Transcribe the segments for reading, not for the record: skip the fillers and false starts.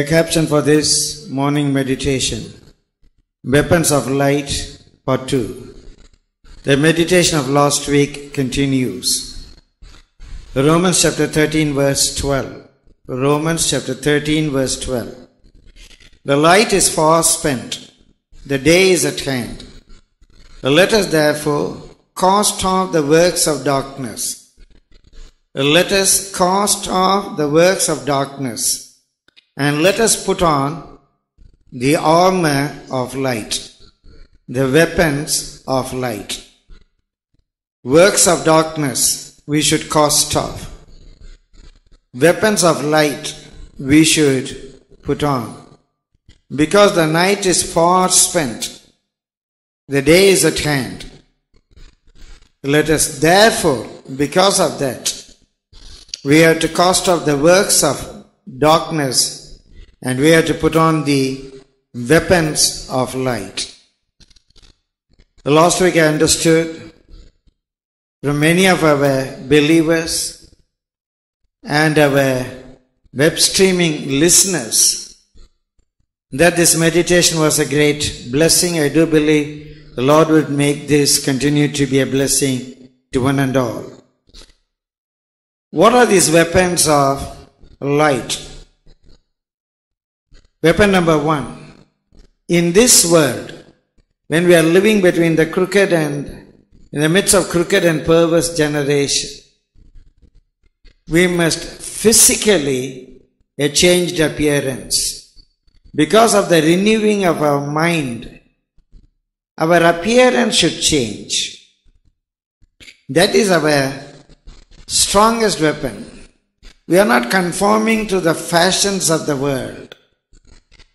The caption for this morning meditation, Weapons of Light, Part 2. The meditation of last week continues. Romans chapter 13 verse 12. Romans chapter 13 verse 12. The light is far spent. The day is at hand. Let us therefore cast off the works of darkness. Let us cast off the works of darkness. And let us put on the armor of light, the weapons of light. Works of darkness we should cast off. Weapons of light we should put on. Because the night is far spent, the day is at hand. Let us therefore, because of that, we have to cast off the works of darkness. And we have to put on the weapons of light. Last week I understood from many of our believers and our web streaming listeners that this meditation was a great blessing. I do believe the Lord would make this continue to be a blessing to one and all. What are these weapons of light? Weapon number one, in this world, when we are living between the crooked and, in the midst of crooked and perverse generation, we must physically a changed appearance. Because of the renewing of our mind, our appearance should change. That is our strongest weapon. We are not conforming to the fashions of the world.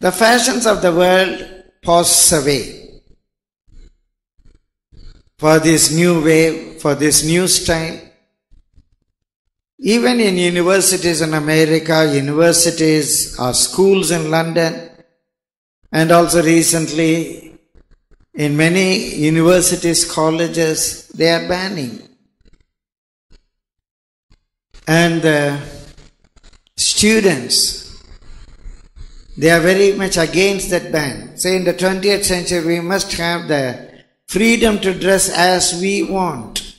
The fashions of the world pass away. For this new wave, for this new style, even in universities in America, universities or schools in London, and also recently in many universities, colleges, they are banning. And the students, they are very much against that ban. Say in the 20th century we must have the freedom to dress as we want.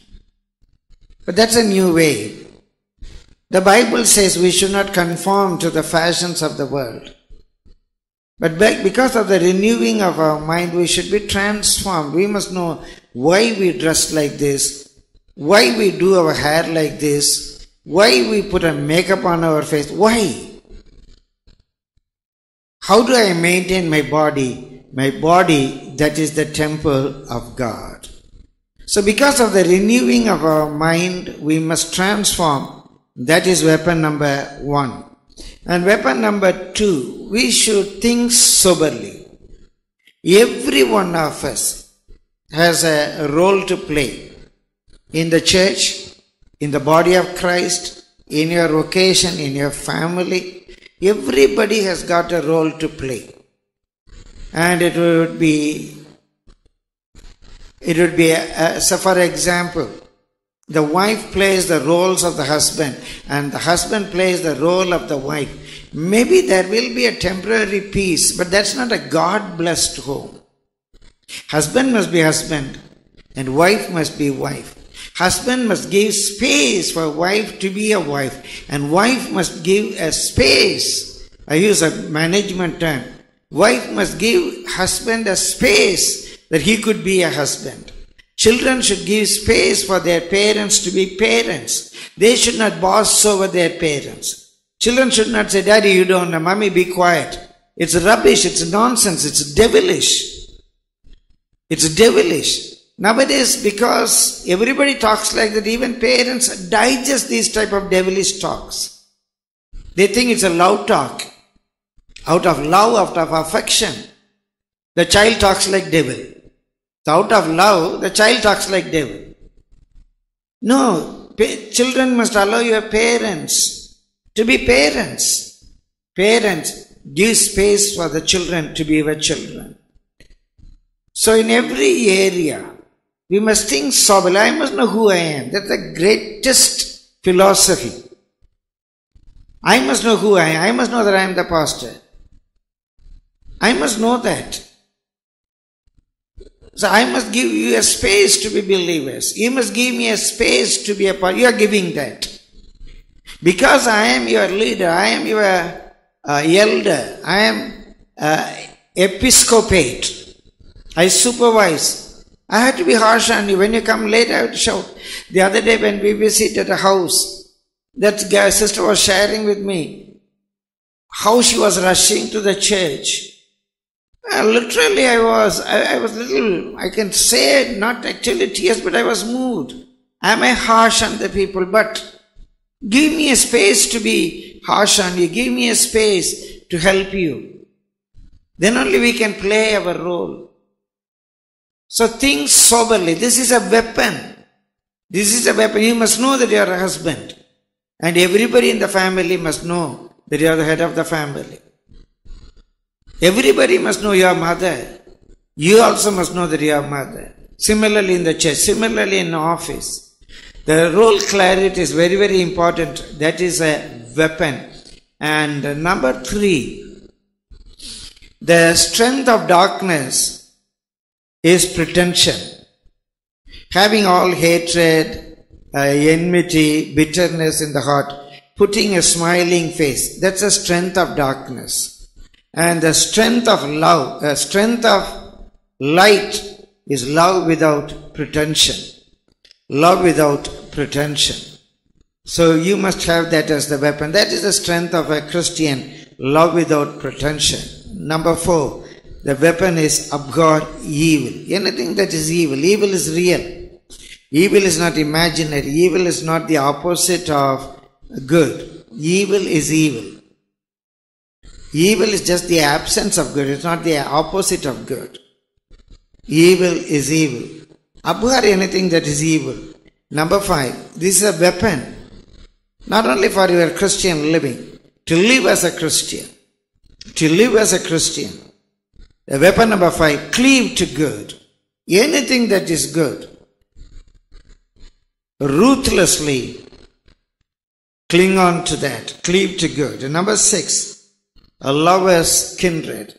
But that's a new way. The Bible says we should not conform to the fashions of the world. But because of the renewing of our mind we should be transformed. We must know why we dress like this, why we do our hair like this, why we put a makeup on our face, why? How do I maintain my body? My body, that is the temple of God. So because of the renewing of our mind, we must transform. That is weapon number one. And weapon number two, we should think soberly. Every one of us has a role to play in the church, in the body of Christ, in your vocation, in your family. Everybody has got a role to play, and it would be, so for example, the wife plays the roles of the husband, and the husband plays the role of the wife. Maybe there will be a temporary peace, but that's not a God-blessed home. Husband must be husband, and wife must be wife. Husband must give space for wife to be a wife, and wife must give a space. I use a management term. Wife must give husband a space that he could be a husband. Children should give space for their parents to be parents. They should not boss over their parents. Children should not say, Daddy, you don't know, Mommy, be quiet. It's rubbish, it's nonsense, it's devilish. It's devilish. Nowadays, because everybody talks like that, even parents digest these type of devilish talks. They think it's a love talk. Out of love, out of affection, the child talks like devil. So out of love, the child talks like devil. No, children must allow your parents to be parents. Parents, give space for the children to be your children. So in every area, we must think soberly. I must know who I am. That's the greatest philosophy. I must know who I am. I must know that I am the pastor. I must know that. So I must give you a space to be believers. You must give me a space to be a part. You are giving that. Because I am your leader. I am your elder. I am episcopate. I supervise. I have to be harsh on you. When you come late, I would shout. The other day when we visited a house, that sister was sharing with me how she was rushing to the church. Literally I was little, I can say not actually tears, but I was moved. Am I harsh on the people? But give me a space to be harsh on you. Give me a space to help you. Then only we can play our role. So think soberly. This is a weapon. This is a weapon. You must know that you are a husband. And everybody in the family must know that you are the head of the family. Everybody must know your mother. You also must know that you are mother. Similarly in the church, similarly in the office. The role clarity is very, very important. That is a weapon. And number three, the strength of darkness is pretension. Having all hatred, enmity, bitterness in the heart, putting a smiling face. That's the strength of darkness. And the strength of love, the strength of light is love without pretension. Love without pretension. So you must have that as the weapon. That is the strength of a Christian. Love without pretension. Number four, the weapon is abhor evil. Anything that is evil. Evil is real. Evil is not imaginary. Evil is not the opposite of good. Evil is evil. Evil is just the absence of good. It's not the opposite of good. Evil is evil. Abhor anything that is evil. Number five, this is a weapon. Not only for your Christian living. To live as a Christian. To live as a Christian. The weapon number five, cleave to good. Anything that is good. Ruthlessly cling on to that. Cleave to good. And number six, a lover's kindred.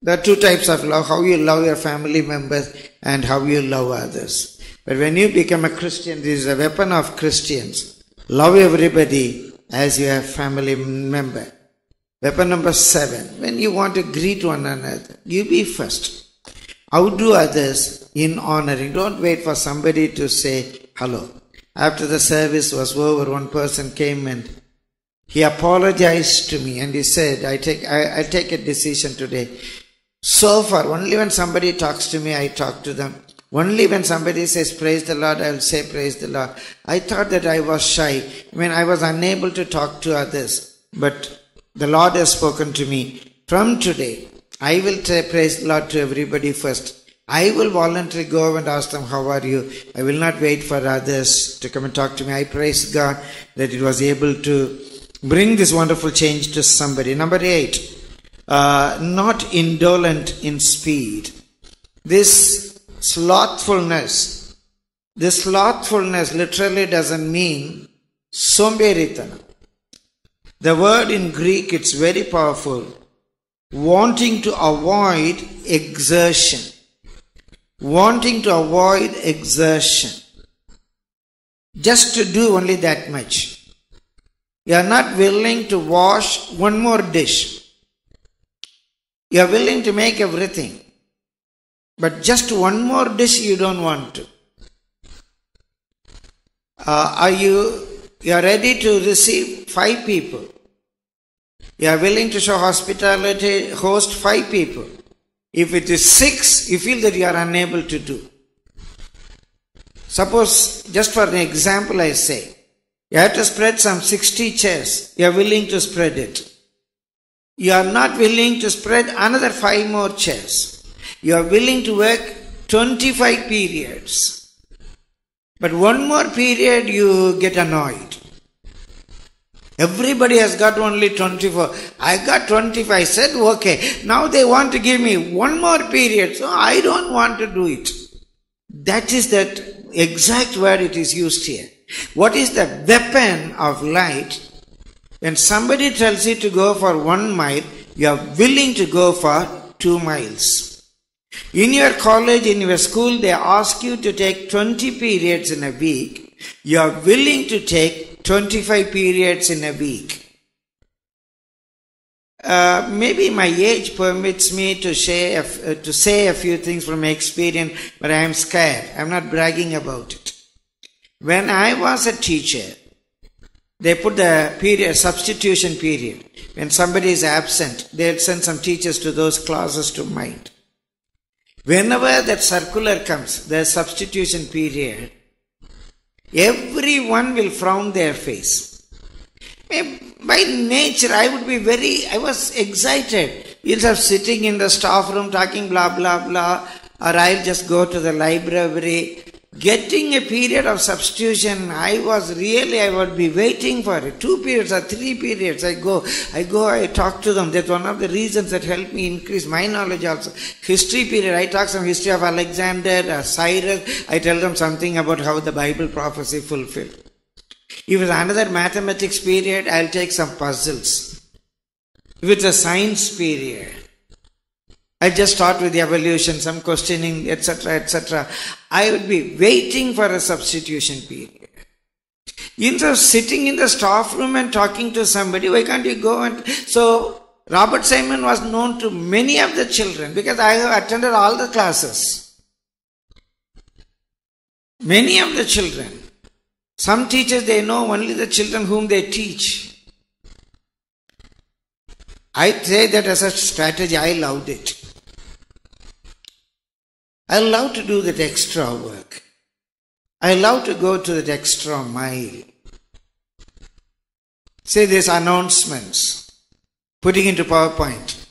There are two types of love, how you love your family members and how you love others. But when you become a Christian, this is a weapon of Christians. Love everybody as your family member. Weapon number seven, when you want to greet one another, you be first. Outdo others in honoring. Don't wait for somebody to say hello. After the service was over, one person came and he apologized to me and he said, I take a decision today. So far, only when somebody talks to me, I talk to them. Only when somebody says, praise the Lord, I will say, praise the Lord. I thought that I was shy. I was unable to talk to others. But the Lord has spoken to me. From today, I will praise the Lord to everybody first. I will voluntarily go and ask them, how are you? I will not wait for others to come and talk to me. I praise God that it was able to bring this wonderful change to somebody. Number eight, not indolent in speed. This slothfulness literally doesn't mean somberitana. The word in Greek, it's very powerful. Wanting to avoid exertion. Wanting to avoid exertion. Just to do only that much. You are not willing to wash one more dish. You are willing to make everything. But just one more dish you don't want to. You are ready to receive 5 people. You are willing to show hospitality, host 5 people. If it is 6, you feel that you are unable to do. Suppose, just for an example I say, you have to spread some 60 chairs. You are willing to spread it. You are not willing to spread another 5 more chairs. You are willing to work 25 periods. But one more period you get annoyed. Everybody has got only 24. I got 25. I said okay. Now they want to give me one more period. So I don't want to do it. That is that exact word it is used here. What is the weapon of light? When somebody tells you to go for 1 mile, you are willing to go for 2 miles. In your college, in your school, they ask you to take 20 periods in a week. You are willing to take 25 periods in a week. Maybe my age permits me to say a few things from my experience, but I am scared. I am not bragging about it. When I was a teacher, they put the period, substitution period. When somebody is absent, they'll send some teachers to those classes to mind. Whenever that circular comes, the substitution period, everyone will frown their face. By nature, I would be I was excited. Instead of sitting in the staff room talking blah, blah, blah, or I'll just go to the library. Getting a period of substitution, I would be waiting for it. 2 periods or 3 periods, I go, I talk to them. That's one of the reasons that helped me increase my knowledge also. History period, I talk some history of Alexander or Cyrus. I tell them something about how the Bible prophecy fulfilled. If it's another mathematics period, I'll take some puzzles. If it's a science period, I just start with the evolution, some questioning, etc., etc. I would be waiting for a substitution period. Instead of sitting in the staff room and talking to somebody, why can't you go and... So, Robert Simon was known to many of the children because I have attended all the classes. Many of the children. Some teachers, they know only the children whom they teach. I say that as a strategy, I loved it. I love to do that extra work. I love to go to that extra mile. Say these announcements, putting into PowerPoint,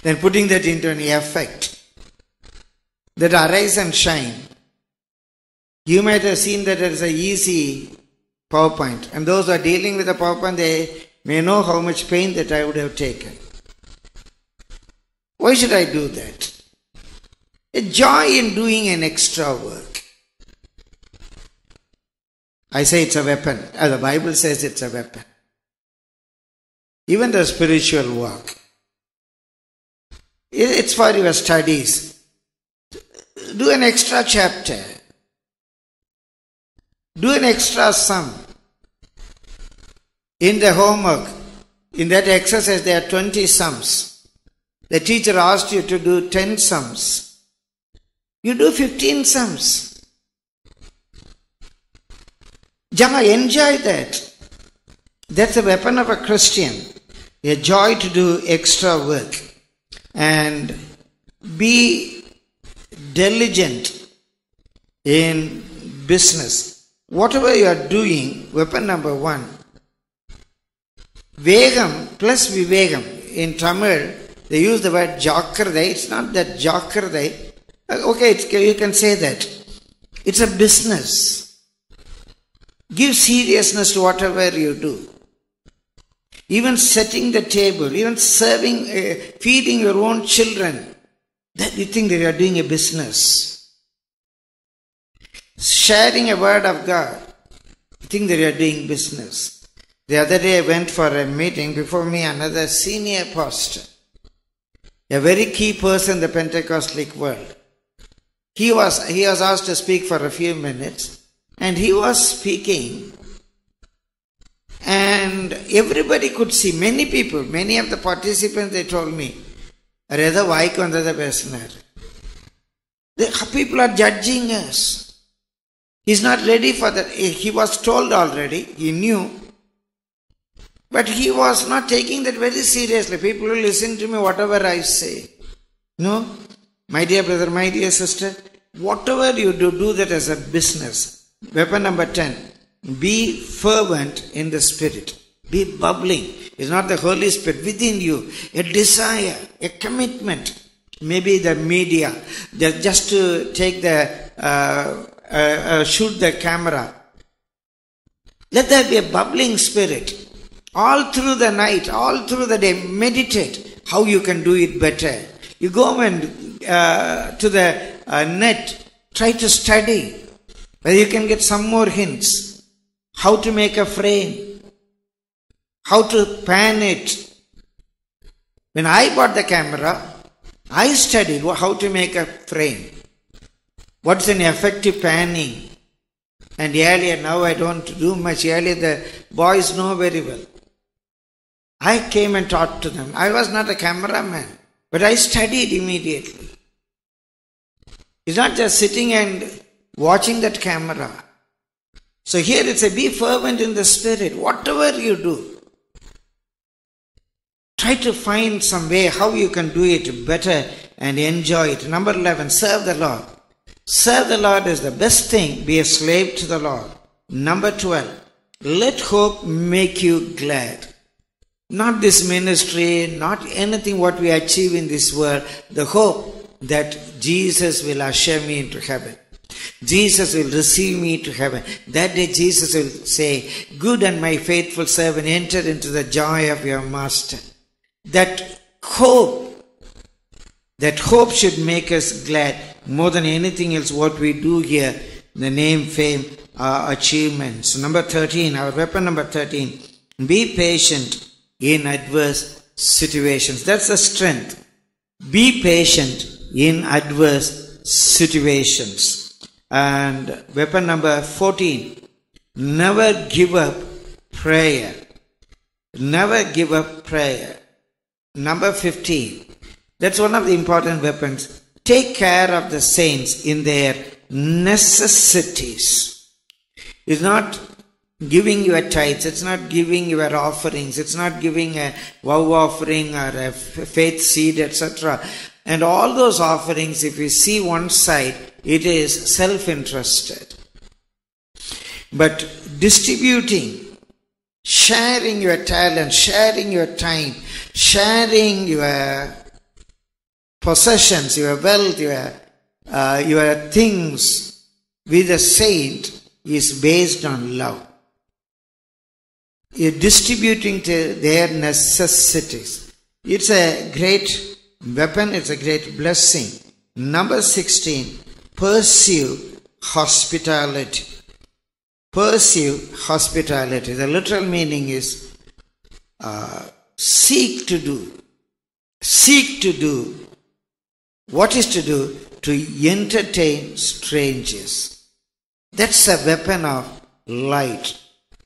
then putting that into an effect. That arise and shine. You might have seen that it is an easy PowerPoint. And those who are dealing with the PowerPoint, they may know how much pain that I would have taken. Why should I do that? A joy in doing an extra work. I say it's a weapon. The Bible says it's a weapon. Even the spiritual work. It's for your studies. Do an extra chapter. Do an extra sum. In the homework, in that exercise, there are 20 sums. The teacher asked you to do 10 sums. You do 15 sums. Jama, enjoy that. That's the weapon of a Christian. A joy to do extra work. And be diligent in business. Whatever you are doing, weapon number one. Vegam plus vivegam. In Tamil, they use the word jokradai. It's not that jokradai. Okay, you can say that. It's a business. Give seriousness to whatever you do. Even setting the table, even serving, feeding your own children. That you think that you are doing a business. Sharing a word of God. You think that you are doing business. The other day I went for a meeting. Before me, another senior pastor. A very key person in the Pentecostal world. He was asked to speak for a few minutes, and he was speaking, and everybody could see, many of the participants, they told me, the people are judging us. He's not ready for that. He was told already, he knew, but he was not taking that very seriously. People will listen to me, whatever I say. No? My dear brother, my dear sister, whatever you do, do that as a business. Weapon number 10, be fervent in the Spirit. Be bubbling. It's not the Holy Spirit within you. A desire, a commitment. Maybe the media, just to take the, shoot the camera. Let there be a bubbling spirit. All through the night, all through the day, meditate how you can do it better. You go and to the net, try to study whether you can get some more hints, how to make a frame, how to pan it. When I bought the camera, I studied how to make a frame. What's an effective panning? And earlier, now I don't do much. Earlier, the boys know very well. I came and taught to them. I was not a cameraman, but I studied immediately. It's not just sitting and watching that camera. So here it's a be fervent in the spirit. Whatever you do, try to find some way how you can do it better and enjoy it. Number 11, serve the Lord. Serve the Lord is the best thing. Be a slave to the Lord. Number 12, let hope make you glad. Not this ministry, not anything what we achieve in this world. The hope that Jesus will usher me into heaven. Jesus will receive me to heaven. That day Jesus will say, "Good and my faithful servant, enter into the joy of your master." That hope should make us glad more than anything else what we do here, the name, fame, our achievements. Number 13, our weapon number 13, be patient in adverse situations. That's the strength. Be patient in adverse situations. And weapon number 14, never give up prayer. Never give up prayer. Number 15, that's one of the important weapons. Take care of the saints in their necessities. It's not giving your tithes, it's not giving your offerings, it's not giving a vow offering or a faith seed, etc. And all those offerings, if you see one side, it is self-interested. But distributing, sharing your talent, sharing your time, sharing your possessions, your wealth, your things with a saint is based on love. You're distributing to their necessities. It's a great weapon, is a great blessing. Number 16, pursue hospitality. Pursue hospitality. The literal meaning is seek to do. Seek to do. What is to do? To entertain strangers. That's a weapon of light.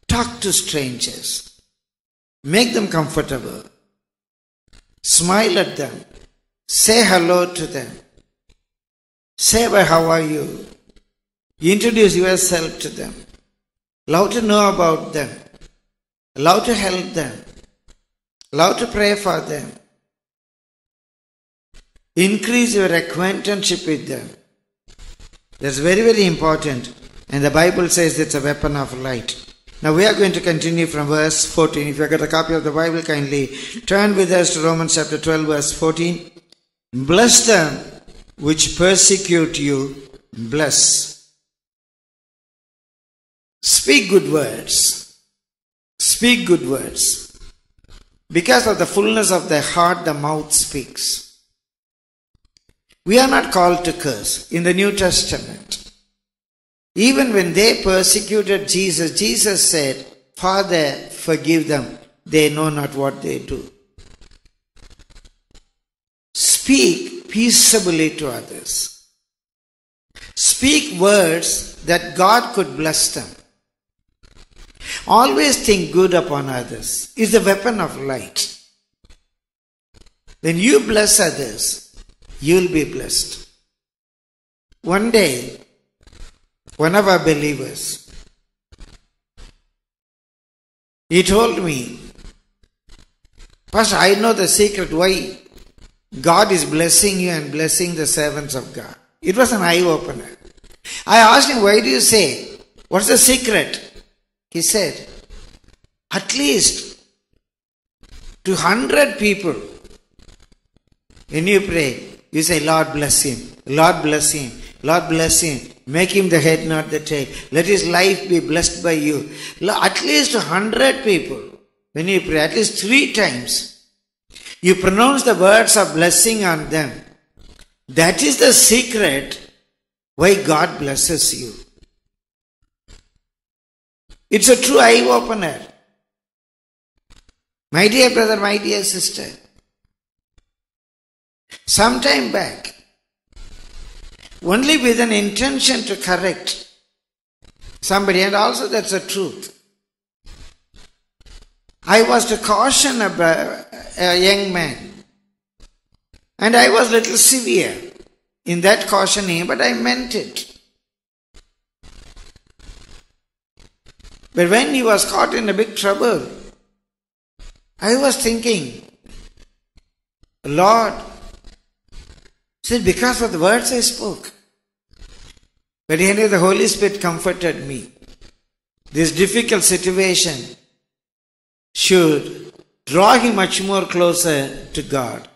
Talk to strangers. Make them comfortable. Smile at them. Say hello to them. Say, "Well, how are you?" Introduce yourself to them. Love to know about them. Love to help them. Love to pray for them. Increase your acquaintanceship with them. That's very, very important. And the Bible says it's a weapon of light. Now we are going to continue from verse 14. If you have got a copy of the Bible, kindly turn with us to Romans chapter 12, verse 14. Bless them which persecute you. Bless. Speak good words. Speak good words. Because of the fullness of the heart, the mouth speaks. We are not called to curse in the New Testament. Even when they persecuted Jesus, Jesus said, "Father, forgive them. They know not what they do." Speak peaceably to others. Speak words that God could bless them. Always think good upon others. It's the weapon of light. When you bless others, you'll be blessed. One day, one of our believers, he told me, "Pastor, I know the secret why God is blessing you and blessing the servants of God." It was an eye-opener. I asked him, "Why do you say? What's the secret?" He said, "At least to 100 people, when you pray, you say, 'Lord bless him, Lord bless him, Lord bless him. Make him the head, not the tail. Let his life be blessed by you.' At least 100 people, when you pray, at least 3 times, you pronounce the words of blessing on them. That is the secret why God blesses you." It's a true eye-opener. My dear brother, my dear sister, some time back, only with an intention to correct somebody, and also that's the truth. I was to caution a young man, and I was a little severe in that cautioning, but I meant it. But when he was caught in a big trouble, I was thinking, Lord, see, because of the words I spoke. But anyway, the Holy Spirit comforted me. This difficult situation should draw him much more closer to God.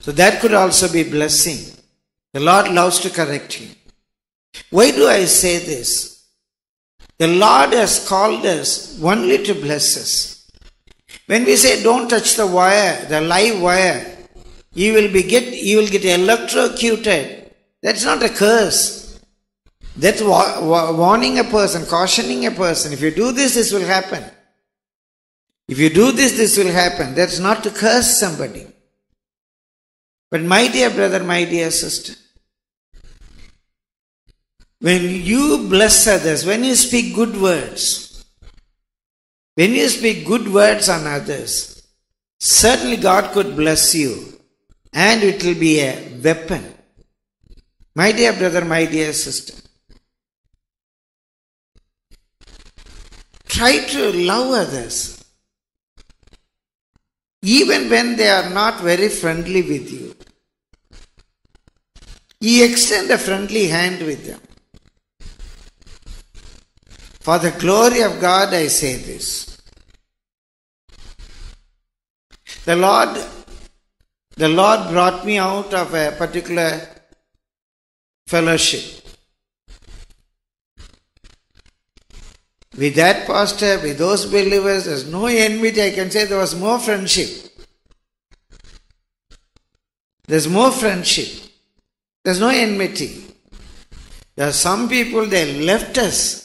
So that could also be a blessing. The Lord loves to correct him. Why do I say this? The Lord has called us only to bless us. When we say don't touch the wire, the live wire, you will get electrocuted. That's not a curse. That's warning a person, cautioning a person. If you do this, this will happen. If you do this, this will happen. That's not to curse somebody. But my dear brother, my dear sister, when you bless others, when you speak good words, when you speak good words on others, certainly God could bless you, and it will be a weapon. My dear brother, my dear sister, try to love others, even when they are not very friendly with you. You extend a friendly hand with them. For the glory of God, I say this. The Lord brought me out of a particular fellowship. With that pastor, with those believers, there's no enmity. I can say there was more friendship. There's more friendship. There's no enmity. There are some people, they left us.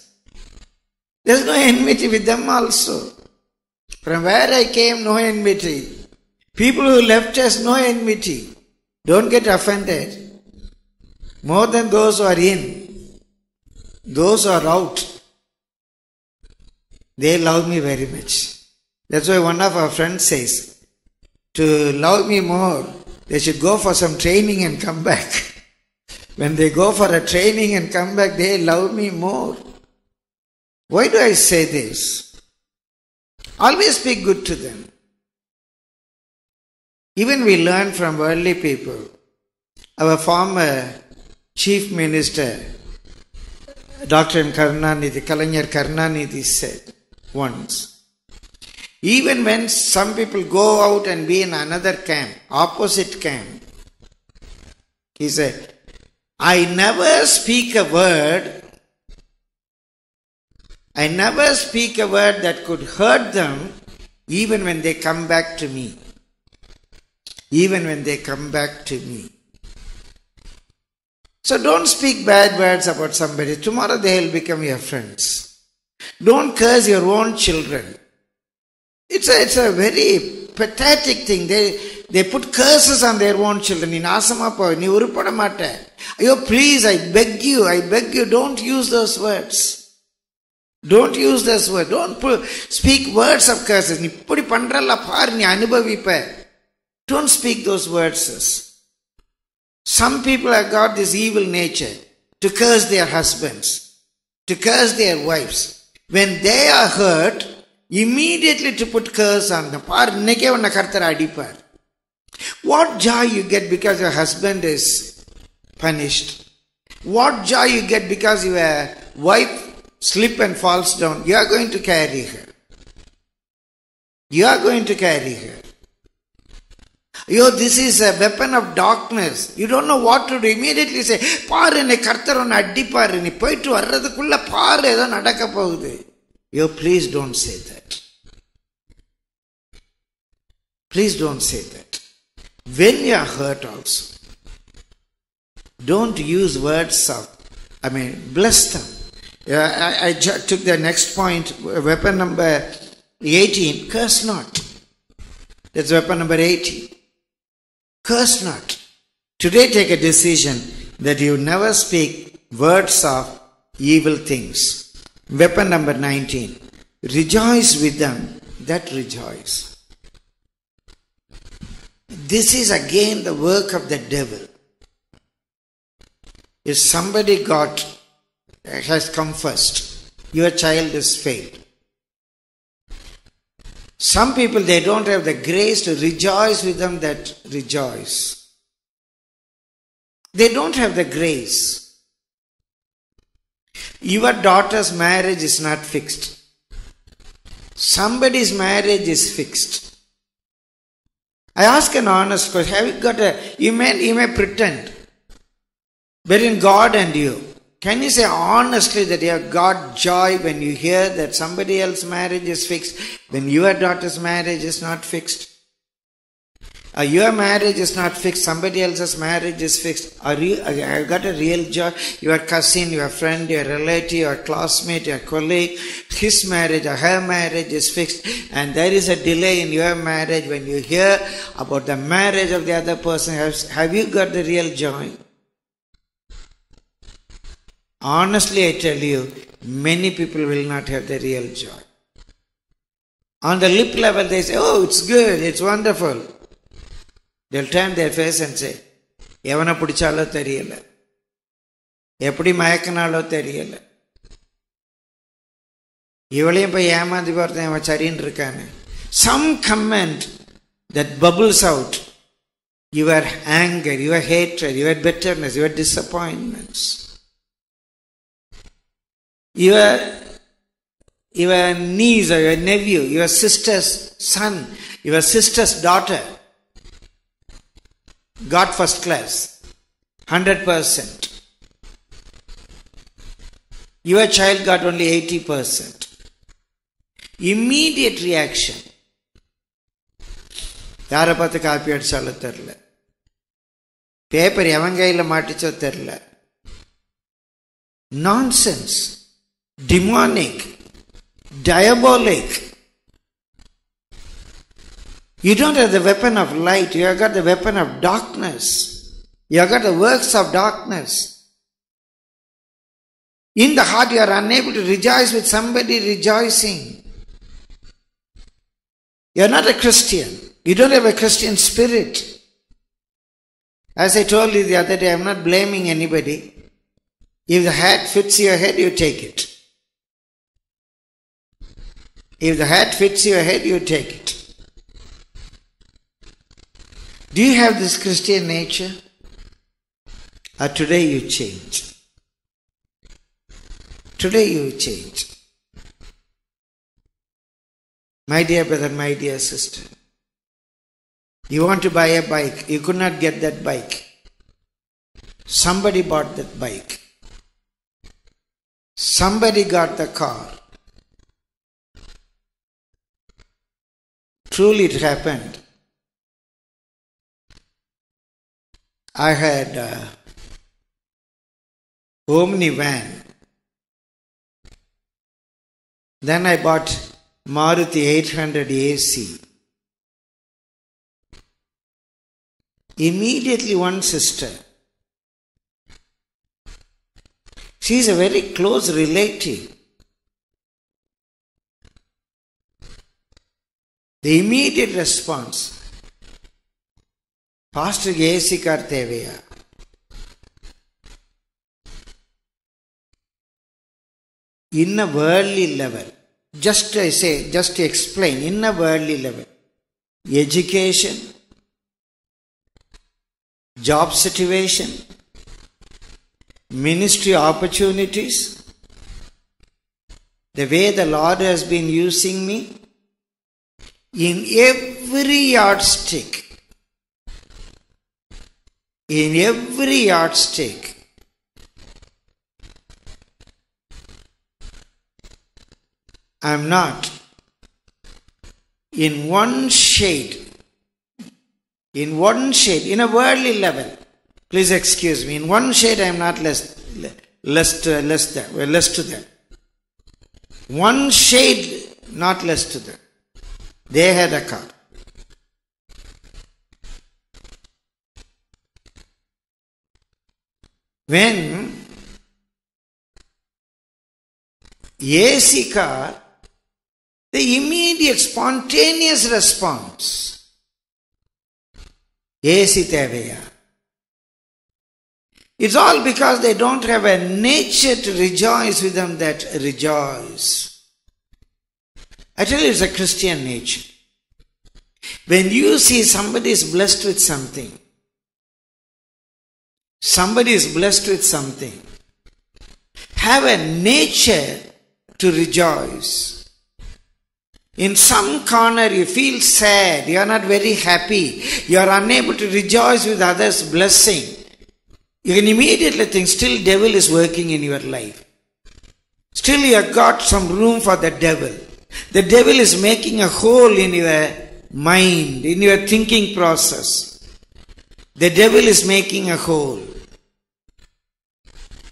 There's no enmity with them also. From where I came, no enmity. People who left us, no enmity. Don't get offended. More than those who are in, those who are out, they love me very much. That's why one of our friends says, to love me more, they should go for some training and come back. When they go for a training and come back, they love me more. Why do I say this? Always be good to them. Even we learn from worldly people. Our former chief minister, Dr. M. Karunanidhi, Kalaignar Karunanidhi, said once, even when some people go out and be in another camp, opposite camp, he said, I never speak a word that could hurt them, even when they come back to me. Even when they come back to me. So don't speak bad words about somebody. Tomorrow they will become your friends. Don't curse your own children. It's a very pathetic thing. They put curses on their own children. In Asamappa, ni urupadamata. Oh, please, I beg you, don't use those words. Don't use those words. Don't speak words of curses. Ni pudi pandralla paar ni anubhavipa. Don't speak those words. Some people have got this evil nature to curse their husbands, to curse their wives. When they are hurt, immediately to put curse on them. What joy you get because your husband is punished. What joy you get because your wife slips and falls down. You are going to carry her. You are going to carry her. Yo, this is a weapon of darkness. You don't know what to do. Immediately say, Paarene kartharon addi paarene. Poittu varradhukulla paaru edho nadakka pogudhu. Yo, please don't say that. Please don't say that. When you are hurt also, don't use words of, bless them. I took the next point, weapon number 18, curse not. That's weapon number 18. Curse not. Today take a decision that you never speak words of evil things. Weapon number 19. Rejoice with them that rejoice. This is again the work of the devil. If somebody has come first, your child has failed. Some people, they don't have the grace to rejoice with them that rejoice. They don't have the grace. Your daughter's marriage is not fixed. Somebody's marriage is fixed. I ask an honest question. Have you got you may pretend. Between God and you, can you say honestly that you have got joy when you hear that somebody else's marriage is fixed, when your daughter's marriage is not fixed? Or your marriage is not fixed, somebody else's marriage is fixed. Have you got a real joy? Your cousin, your friend, your relative, your classmate, your colleague, his marriage or her marriage is fixed, and there is a delay in your marriage when you hear about the marriage of the other person. Have you got the real joy? Honestly, I tell you, many people will not have the real joy. On the lip level, they say, oh, it's good, it's wonderful. They'll turn their face and say, evana pidichalo theriyala, eppadi mayakanalo theriyala, ivaliyum poi yamandi porthen ava sarin irukane. Some comment that bubbles out your anger, your hatred, your bitterness, your disappointments. Your niece or your nephew, your sister's son, your sister's daughter got first class, 100%. Your child got only 80%. Immediate reaction. Yarapathu copy adichalo therilla. Paper evangaila maaticho therilla. Nonsense. Demonic, diabolic. You don't have the weapon of light, you have got the weapon of darkness. You have got the works of darkness. In the heart you are unable to rejoice with somebody rejoicing. You are not a Christian. You don't have a Christian spirit. As I told you the other day, I am not blaming anybody. If the hat fits your head, you take it. If the hat fits your head, you take it. Do you have this Christian nature? Or today you change? Today you change. My dear brother, my dear sister, you want to buy a bike, you could not get that bike. Somebody bought that bike. Somebody got the car. Truly it happened. I had an Omnivan. Then I bought Maruti 800 AC. Immediately one sister, she is a very close relative. The immediate response, Pastor Gesi Karteveya. In a worldly level, just to explain, in a worldly level, education, job situation, ministry opportunities, the way the Lord has been using me, in every yardstick, I'm not in one shade, in a worldly level. Please excuse me. In one shade, I am not less to them. One shade, not less to them. They had a car. When AC car, the immediate spontaneous response, AC Teveya. It's all because they don't have a nature to rejoice with them that rejoice. Actually, it's a Christian nature. When you see somebody is blessed with something, have a nature to rejoice. In some corner you feel sad, you are not very happy, you are unable to rejoice with others' blessing. You can immediately think still devil is working in your life. Still you have got some room for the devil. The devil is making a hole in your mind, in your thinking process. The devil is making a hole.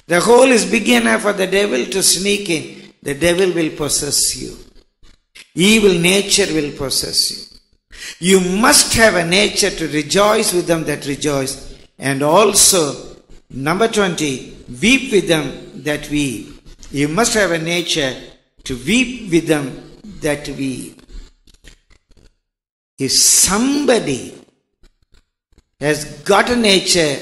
The hole is big enough for the devil to sneak in. The devil will possess you. Evil nature will possess you. You must have a nature to rejoice with them that rejoice. And also, number 20, weep with them that weep. You must have a nature to weep with them that weep. If somebody has got a nature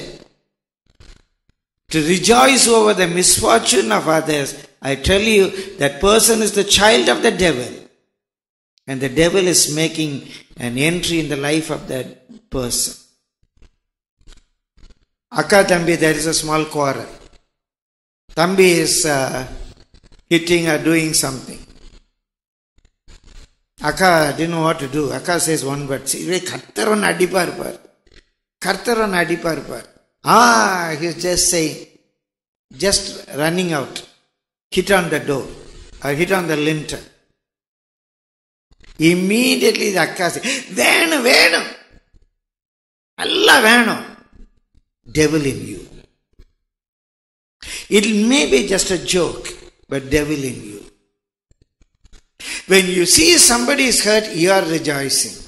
to rejoice over the misfortune of others, I tell you, that person is the child of the devil. And the devil is making an entry in the life of that person. Akka Thambi, there is a small quarrel. Thambi is hitting or doing something. Akka didn't know what to do. Akka says one word. Kartaran adiparpar. He's just saying, just running out. Hit on the door. Or hit on the lintel. Immediately the Akka says, Venu. Allah Venu. Devil in you. It may be just a joke, but devil in you. When you see somebody is hurt, you are rejoicing.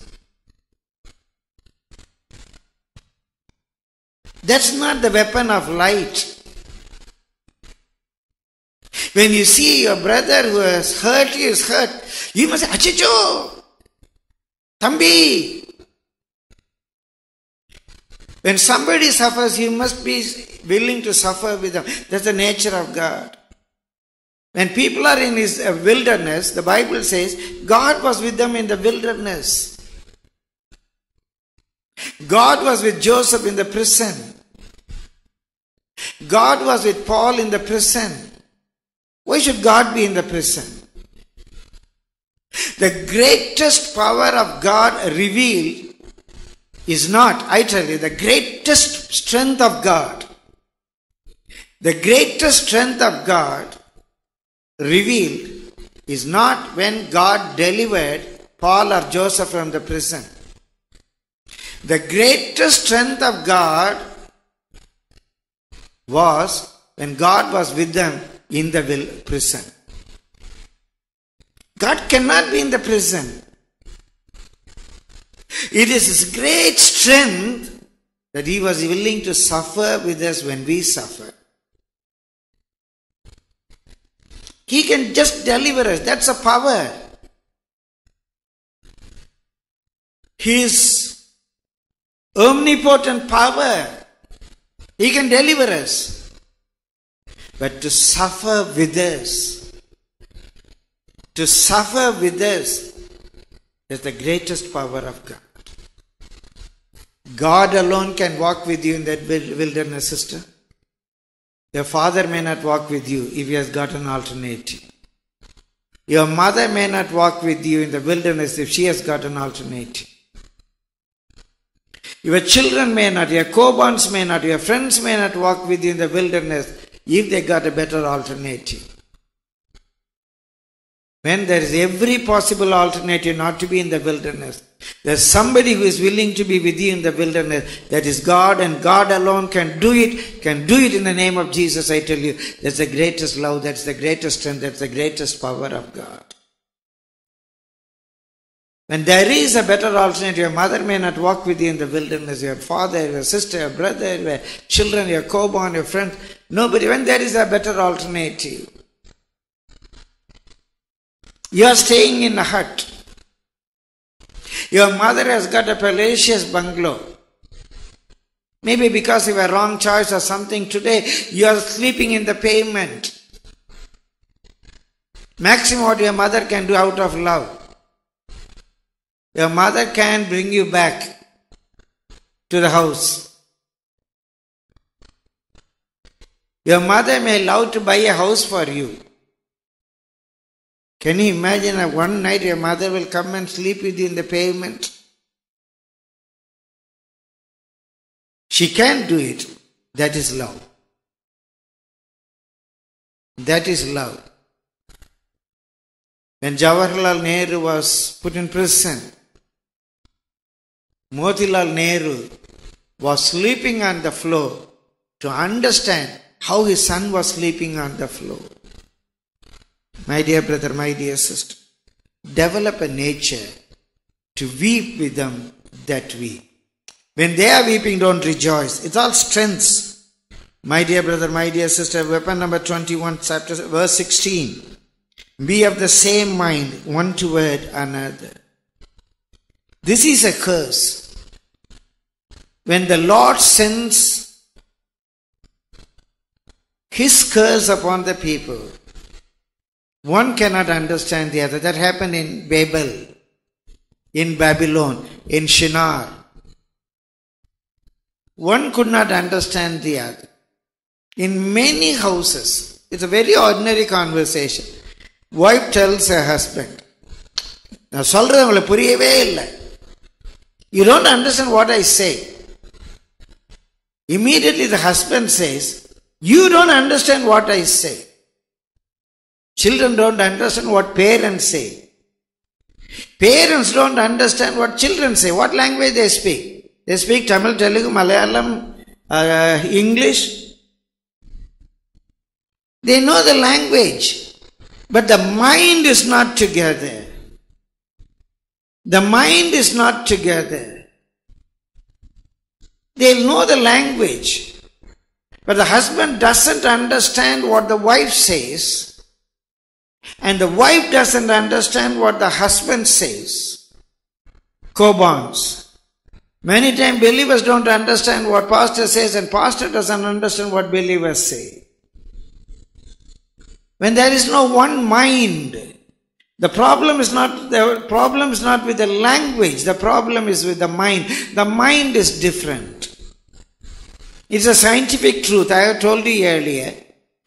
That's not the weapon of light. When you see your brother who has hurt, he is hurt, you must say, Achicho! Thambi! When somebody suffers, you must be willing to suffer with them. That's the nature of God. When people are in his wilderness, the Bible says, God was with them in the wilderness. God was with Joseph in the prison. God was with Paul in the prison. Why should God be in the prison? The greatest power of God revealed is not, I tell you, the greatest strength of God. The greatest strength of God revealed is not when God delivered Paul or Joseph from the prison. The greatest strength of God was when God was with them in the prison. God cannot be in the prison. It is His great strength that He was willing to suffer with us when we suffer. He can just deliver us. That's a power. His omnipotent power. He can deliver us. But to suffer with us, is the greatest power of God. God alone can walk with you in that wilderness, sister. Your father may not walk with you if he has got an alternative. Your mother may not walk with you in the wilderness if she has got an alternative. Your children may not, your co-bonds may not, your friends may not walk with you in the wilderness if they got a better alternative. When there is every possible alternative not to be in the wilderness, there is somebody who is willing to be with you in the wilderness. That is God, and God alone can do it. Can do it in the name of Jesus, I tell you. That's the greatest love, that's the greatest strength, that's the greatest power of God. When there is a better alternative, your mother may not walk with you in the wilderness, your father, your sister, your brother, your children, your co-born, your friends, nobody. When there is a better alternative, you are staying in a hut. Your mother has got a palatial bungalow. Maybe because you were wrong choice or something, today you are sleeping in the pavement. Maximum what your mother can do out of love. Your mother can bring you back to the house. Your mother may love to buy a house for you. Can you imagine that one night your mother will come and sleep with you in the pavement? She can do it. That is love. That is love. When Jawaharlal Nehru was put in prison, Motilal Nehru was sleeping on the floor to understand how his son was sleeping on the floor. My dear brother, my dear sister, develop a nature to weep with them that weep. When they are weeping, don't rejoice. It's all strengths. My dear brother, my dear sister, weapon number 21, chapter verse 16. Be of the same mind, one toward another. This is a curse. When the Lord sends His curse upon the people, one cannot understand the other. That happened in Babel, in Babylon, in Shinar. One could not understand the other. In many houses, it's a very ordinary conversation. Wife tells her husband, you don't understand what I say. Immediately the husband says, you don't understand what I say. Children don't understand what parents say. Parents don't understand what children say. What language they speak? They speak Tamil, Telugu, Malayalam, English. They know the language. But the mind is not together. The mind is not together. They know the language. But the husband doesn't understand what the wife says. And the wife doesn't understand what the husband says. Co-bonds. Many times believers don't understand what pastor says, and pastor doesn't understand what believers say. When there is no one mind, the problem is not with the language, the problem is with the mind. The mind is different. It's a scientific truth. I have told you earlier.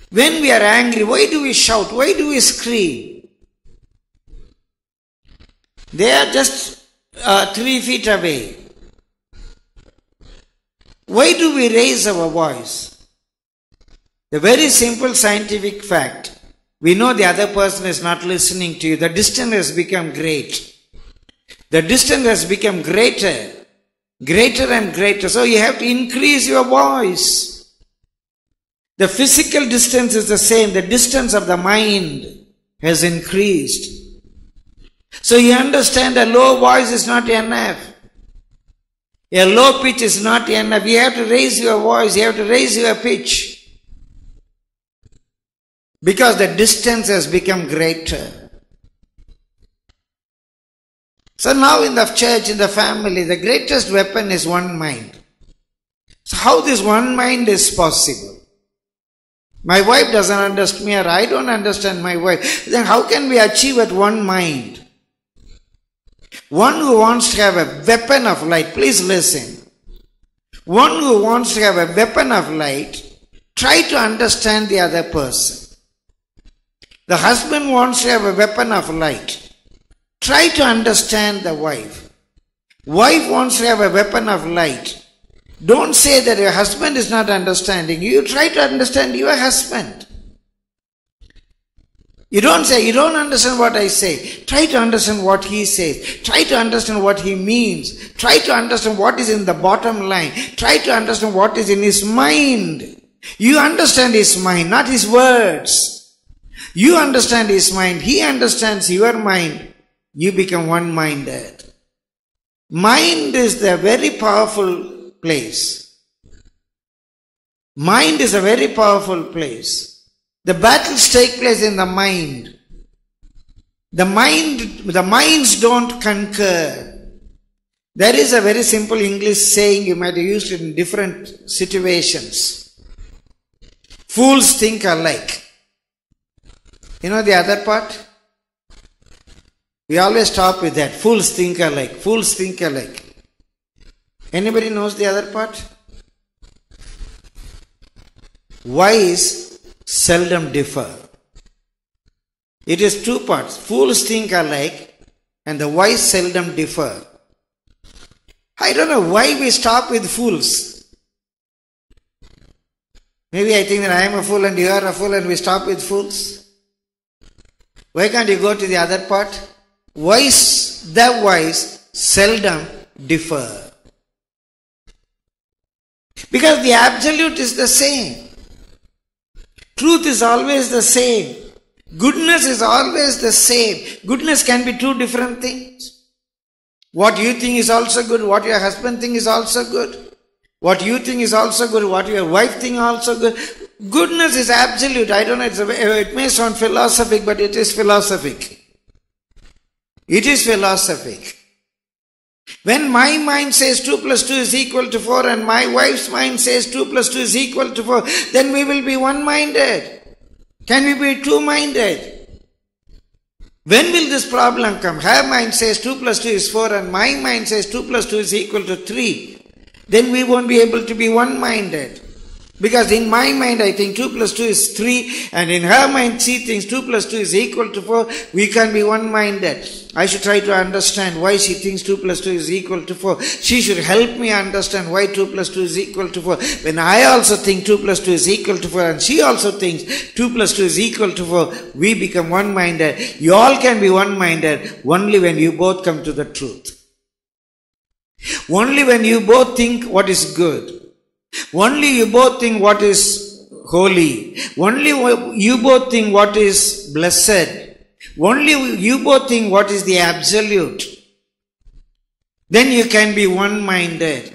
When we are angry, why do we shout? Why do we scream? They are just 3 feet away. Why do we raise our voice? The very simple scientific fact. We know the other person is not listening to you. The distance has become great. The distance has become greater. Greater and greater. So you have to increase your voice. The physical distance is the same. The distance of the mind has increased. So you understand a low voice is not enough. A low pitch is not enough. You have to raise your voice. You have to raise your pitch. Because the distance has become greater. So now in the church, in the family, the greatest weapon is one mind. So how this one mind is possible? My wife doesn't understand me, or I don't understand my wife. Then how can we achieve at one mind? One who wants to have a weapon of light, please listen. One who wants to have a weapon of light, try to understand the other person. The husband wants to have a weapon of light. Try to understand the wife. Wife wants to have a weapon of light. Don't say that your husband is not understanding you. You try to understand your husband. You don't say, you don't understand what I say. Try to understand what he says. Try to understand what he means. Try to understand what is in the bottom line. Try to understand what is in his mind. You understand his mind, not his words. You understand his mind, he understands your mind, you become one-minded. Mind is the very powerful place. Mind is a very powerful place. The battles take place in the mind. The minds don't concur. There is a very simple English saying, you might have used it in different situations. Fools think alike. You know the other part? We always stop with that. Fools think alike. Fools think alike. Anybody knows the other part? Wise seldom differ. It is two parts. Fools think alike and the wise seldom differ. I don't know why we stop with fools. Maybe I think that I am a fool and you are a fool and we stop with fools. Why can't you go to the other part? Wise, the wise seldom differ. Because the absolute is the same. Truth is always the same. Goodness is always the same. Goodness can be two different things. What you think is also good, what your husband thinks is also good. What you think is also good, what your wife thinks also good. Goodness is absolute. I don't know, it may sound philosophic, but it is philosophic. It is philosophic. When my mind says 2 plus 2 is equal to 4 and my wife's mind says 2 plus 2 is equal to 4, then we will be one-minded. Can we be two-minded? When will this problem come? Her mind says 2 plus 2 is 4 and my mind says 2 plus 2 is equal to 3. Then we won't be able to be one-minded. Because in my mind I think 2 plus 2 is 3 and in her mind she thinks 2 plus 2 is equal to 4. We can't be one-minded. I should try to understand why she thinks 2 plus 2 is equal to 4. She should help me understand why 2 plus 2 is equal to 4. When I also think 2 plus 2 is equal to 4 and she also thinks 2 plus 2 is equal to 4, we become one-minded. You all can be one-minded only when you both come to the truth. Only when you both think what is good. Only you both think what is holy. Only you both think what is blessed. Only you both think what is the absolute. Then you can be one-minded.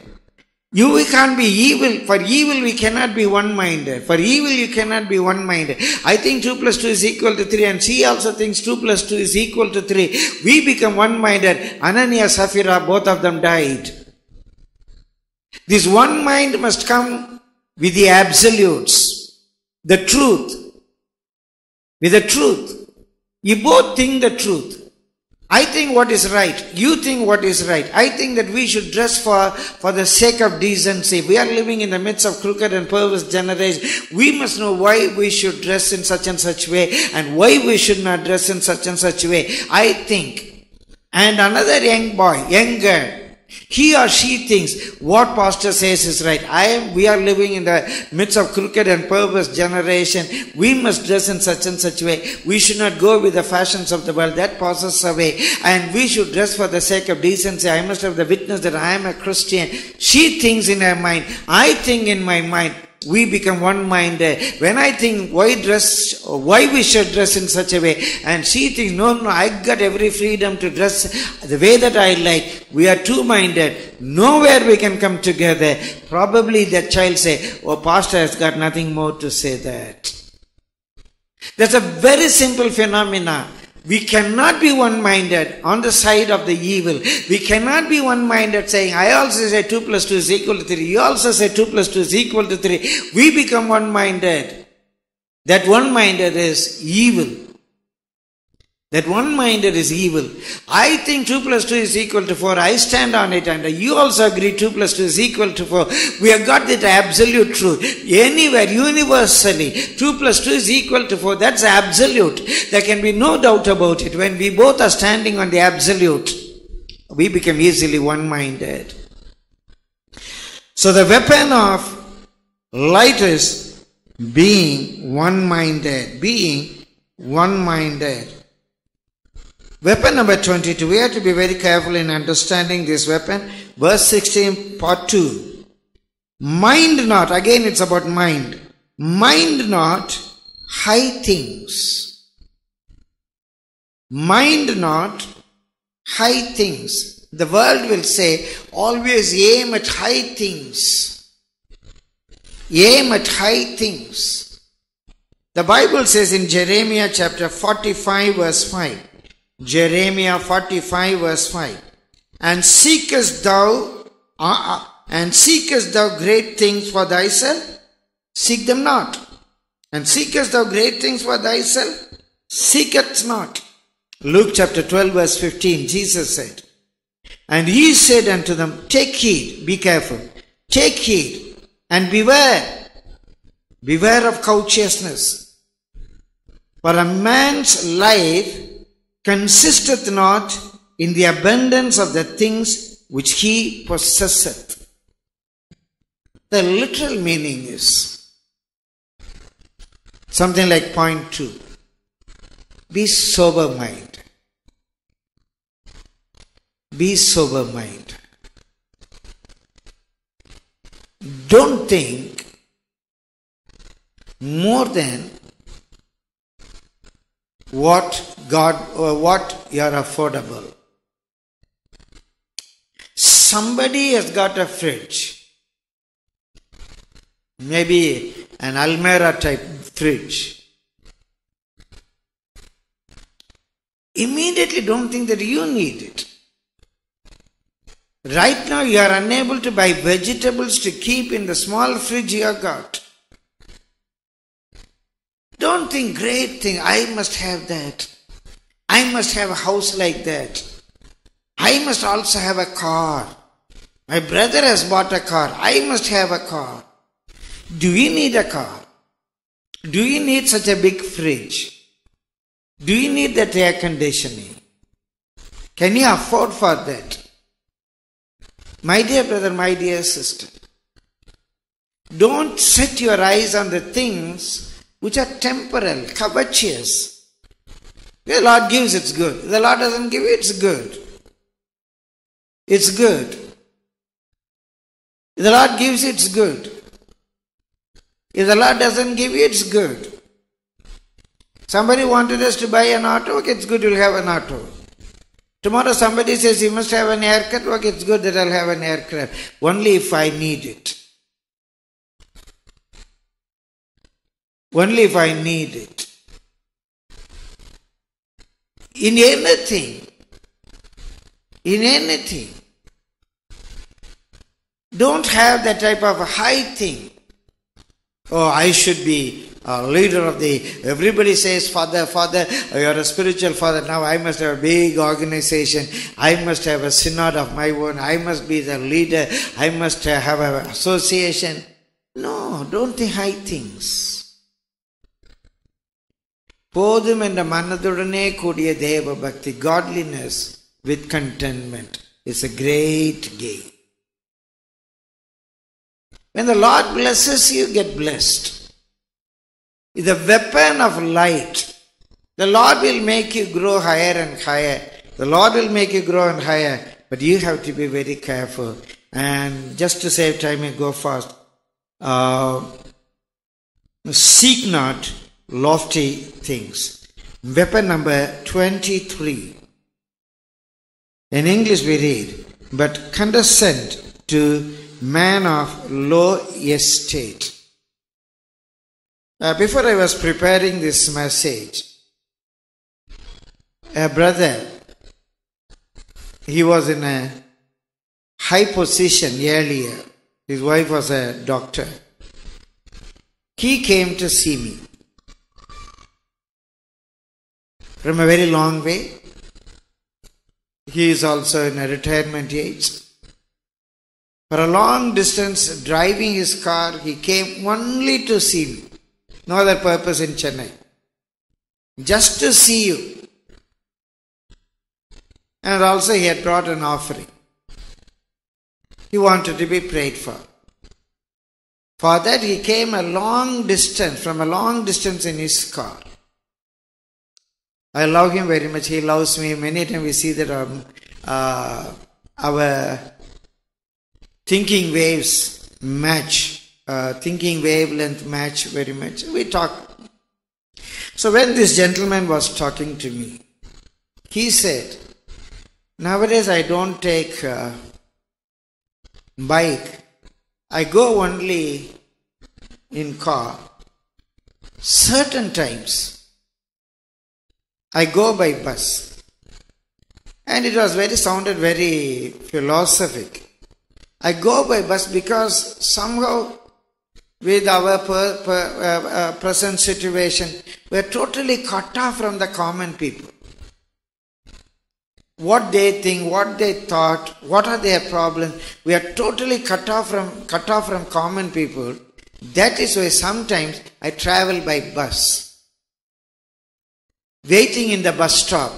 We can't be evil. For evil we cannot be one-minded. For evil you cannot be one-minded. I think 2 plus 2 is equal to 3 and she also thinks 2 plus 2 is equal to 3. We become one-minded. Ananiya, Safira, both of them died. This one mind must come with the absolutes, the truth, with the truth. You both think the truth. I think what is right. You think what is right. I think that we should dress for the sake of decency. We are living in the midst of crooked and perverse generation. We must know why we should dress in such and such way and why we should not dress in such and such way. I think. And another young boy, young girl, he or she thinks what pastor says is right. We are living in the midst of crooked and perverse generation. We must dress in such and such way. We should not go with the fashions of the world. That passes away. And we should dress for the sake of decency. I must have the witness that I am a Christian. She thinks in her mind. I think in my mind. We become one-minded. When I think why we should dress in such a way, and she thinks, no, I got every freedom to dress the way that I like. We are two-minded. Nowhere we can come together. Probably that child say, oh, pastor has got nothing more to say that. That's a very simple phenomena. We cannot be one-minded on the side of the evil. We cannot be one-minded saying, I also say 2 plus 2 is equal to 3. You also say 2 plus 2 is equal to 3. We become one-minded. That one-minded is evil. That one-minded is evil. I think 2 plus 2 is equal to 4. I stand on it and you also agree 2 plus 2 is equal to 4. We have got that absolute truth. Anywhere, universally, 2 plus 2 is equal to 4. That's absolute. There can be no doubt about it. When we both are standing on the absolute, we become easily one-minded. So the weapon of light is being one-minded. Being one-minded. Weapon number 22. We have to be very careful in understanding this weapon. Verse 16, part 2. Mind not. Again, it's about mind. Mind not high things. Mind not high things. The world will say, always aim at high things. Aim at high things. The Bible says in Jeremiah chapter 45 verse 5, Jeremiah 45 verse 5, And seekest thou great things for thyself? Seek them not. And seekest thou great things for thyself? Seek it not. Luke chapter 12 verse 15, Jesus said, and he said unto them, take heed, be careful, take heed, and beware. Beware of covetousness. For a man's life consisteth not in the abundance of the things which he possesseth. The literal meaning is something like point 2. Be sober minded. Be sober minded. Don't think more than what God or what you are affordable. Somebody has got a fridge, maybe an Almera type fridge. Immediately don't think that you need it. Right now you are unable to buy vegetables to keep in the small fridge you have got. Don't think great thing, I must have that. I must have a house like that. I must also have a car. My brother has bought a car. I must have a car. Do we need a car? Do we need such a big fridge? Do you need that air conditioning? Can you afford for that? My dear brother, my dear sister, don't set your eyes on the things which are temporal, covetous. The Lord gives, it's good. The Lord doesn't give, it's good. It's good. If the Lord gives, it's good. If the Lord doesn't give, it's good. Somebody wanted us to buy an auto, okay, it's good, you'll have an auto. Tomorrow somebody says, you must have an haircut, okay, it's good that I'll have an haircut. Only if I need it. Only if I need it. In anything, don't have that type of a high thing. Oh, I should be a leader of the, everybody says, Father, you are a spiritual father, now I must have a big organization, I must have a synod of my own, I must be the leader, I must have an association. No, don't think high things. Podum and manadudane koodiya deva bhakti, godliness with contentment is a great gain. When the Lord blesses you, get blessed. Is a weapon of light. The Lord will make you grow higher and higher. The Lord will make you grow and higher. But you have to be very careful. And just to save time and go fast. Seek not lofty things. Weapon number 23. In English we read, but condescend to man of low estate. Before I was preparing this message, a brother, he was in a high position earlier. His wife was a doctor. He came to see me from a very long way. He is also in a retirement age. For a long distance, driving his car, he came only to see me. No other purpose in Chennai. Just to see you. And also he had brought an offering. He wanted to be prayed for. For that he came a long distance, from a long distance in his car. I love him very much. He loves me. Many times we see that our thinking waves match. Thinking wavelength match very much. We talk. So when this gentleman was talking to me, he said, Nowadays I don't take bike. I go only in car. Certain times I go by bus. And it was sounded very philosophic. I go by bus because somehow with our present situation, we are totally cut off from the common people. What they think, what they thought, what are their problems, we are totally cut off from common people. That is why sometimes I travel by bus. Waiting in the bus stop,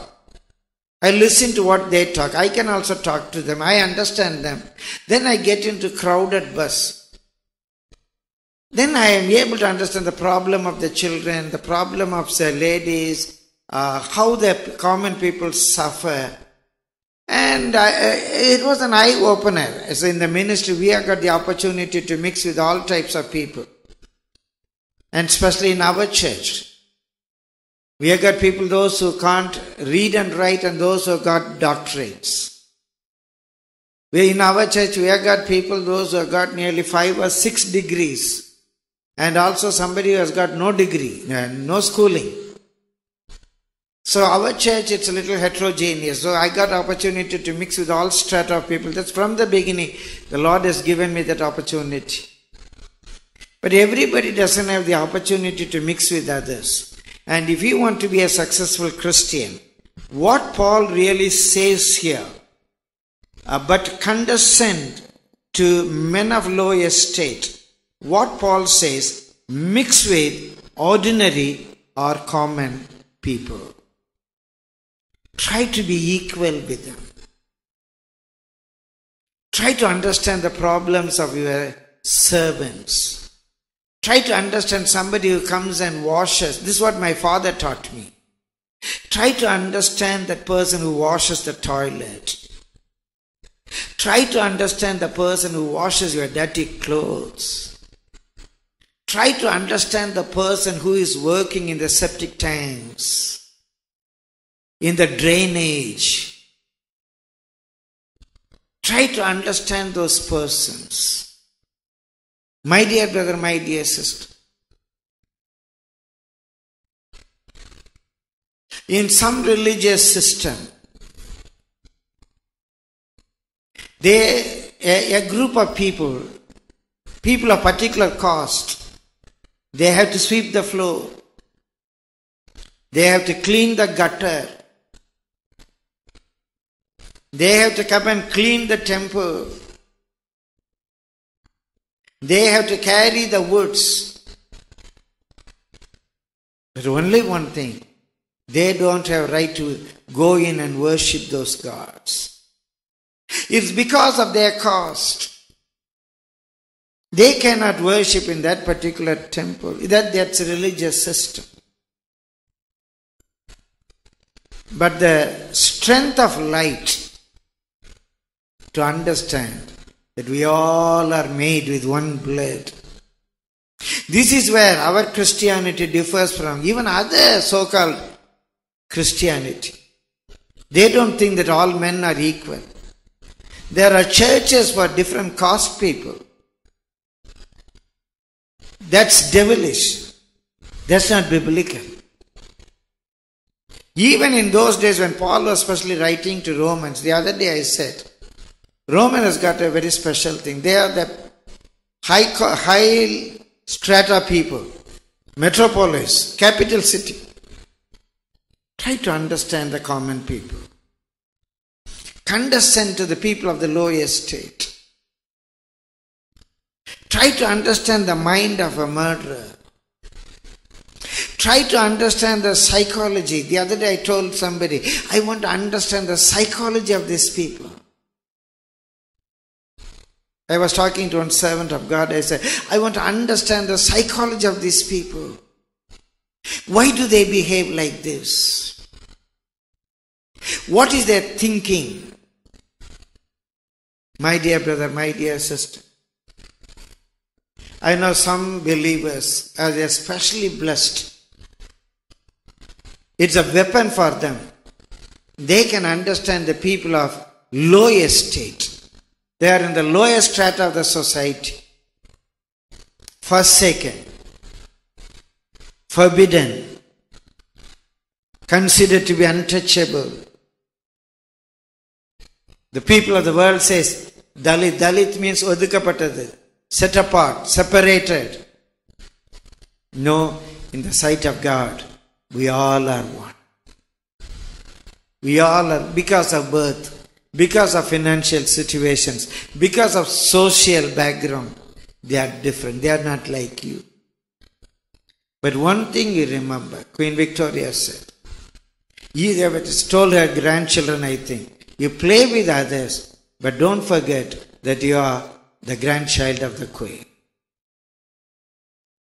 I listen to what they talk. I can also talk to them. I understand them. Then I get into crowded bus. Then I am able to understand the problem of the children, the problem of the ladies, how the common people suffer. And it was an eye-opener. As in the ministry, we have got the opportunity to mix with all types of people. And especially in our church. We have got people, those who can't read and write, and those who got doctorates. In our church, we have got people, those who have got nearly 5 or 6 degrees. And also somebody who has got no degree and no schooling. So our church, it's a little heterogeneous. So I got opportunity to mix with all strata of people. That's from the beginning. The Lord has given me that opportunity. But everybody doesn't have the opportunity to mix with others. And if you want to be a successful Christian, what Paul really says here, but condescend to men of low estate. What Paul says, mix with ordinary or common people. Try to be equal with them. Try to understand the problems of your servants. Try to understand somebody who comes and washes. This is what my father taught me. Try to understand that person who washes the toilet. Try to understand the person who washes your dirty clothes. Try to understand the person who is working in the septic tanks, in the drainage. Try to understand those persons. My dear brother, my dear sister. In some religious system, a group of people, people of particular caste, they have to sweep the floor. They have to clean the gutter. They have to come and clean the temple. They have to carry the woods. But only one thing, they don't have right to go in and worship those gods. It's because of their caste. They cannot worship in that particular temple. That's a religious system. But the strength of light to understand that we all are made with one blood. This is where our Christianity differs from even other so-called Christianity. They don't think that all men are equal. There are churches for different caste people. That's devilish. That's not biblical. Even in those days when Paul was especially writing to Romans, the other day I said, Romans has got a very special thing. They are the high strata people, metropolis, capital city. Try to understand the common people. Condescend to the people of the low estate. Try to understand the mind of a murderer. Try to understand the psychology. The other day I told somebody, I want to understand the psychology of these people. I was talking to one servant of God. I said, I want to understand the psychology of these people. Why do they behave like this? What is their thinking? My dear brother, my dear sister, I know some believers are especially blessed. It's a weapon for them they can understand the people of low estate. They are in the lowest strata of the society. Forsaken, forbidden, considered to be untouchable. The people of the world says, Dalit. Dalit means odukapatadu, set apart, separated. No, in the sight of God, we all are one. We all are, because of birth, because of financial situations, because of social background, they are different. They are not like you. But one thing you remember, Queen Victoria said, she told her grandchildren, I think, you play with others, but don't forget that you are the grandchild of the Queen.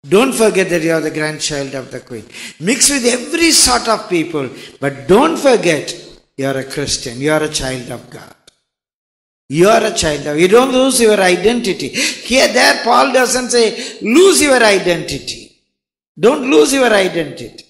Don't forget that you are the grandchild of the Queen. Mix with every sort of people, but don't forget you are a Christian, you are a child of God. You are a child of God. You don't lose your identity. Here, there, Paul doesn't say, lose your identity. Don't lose your identity.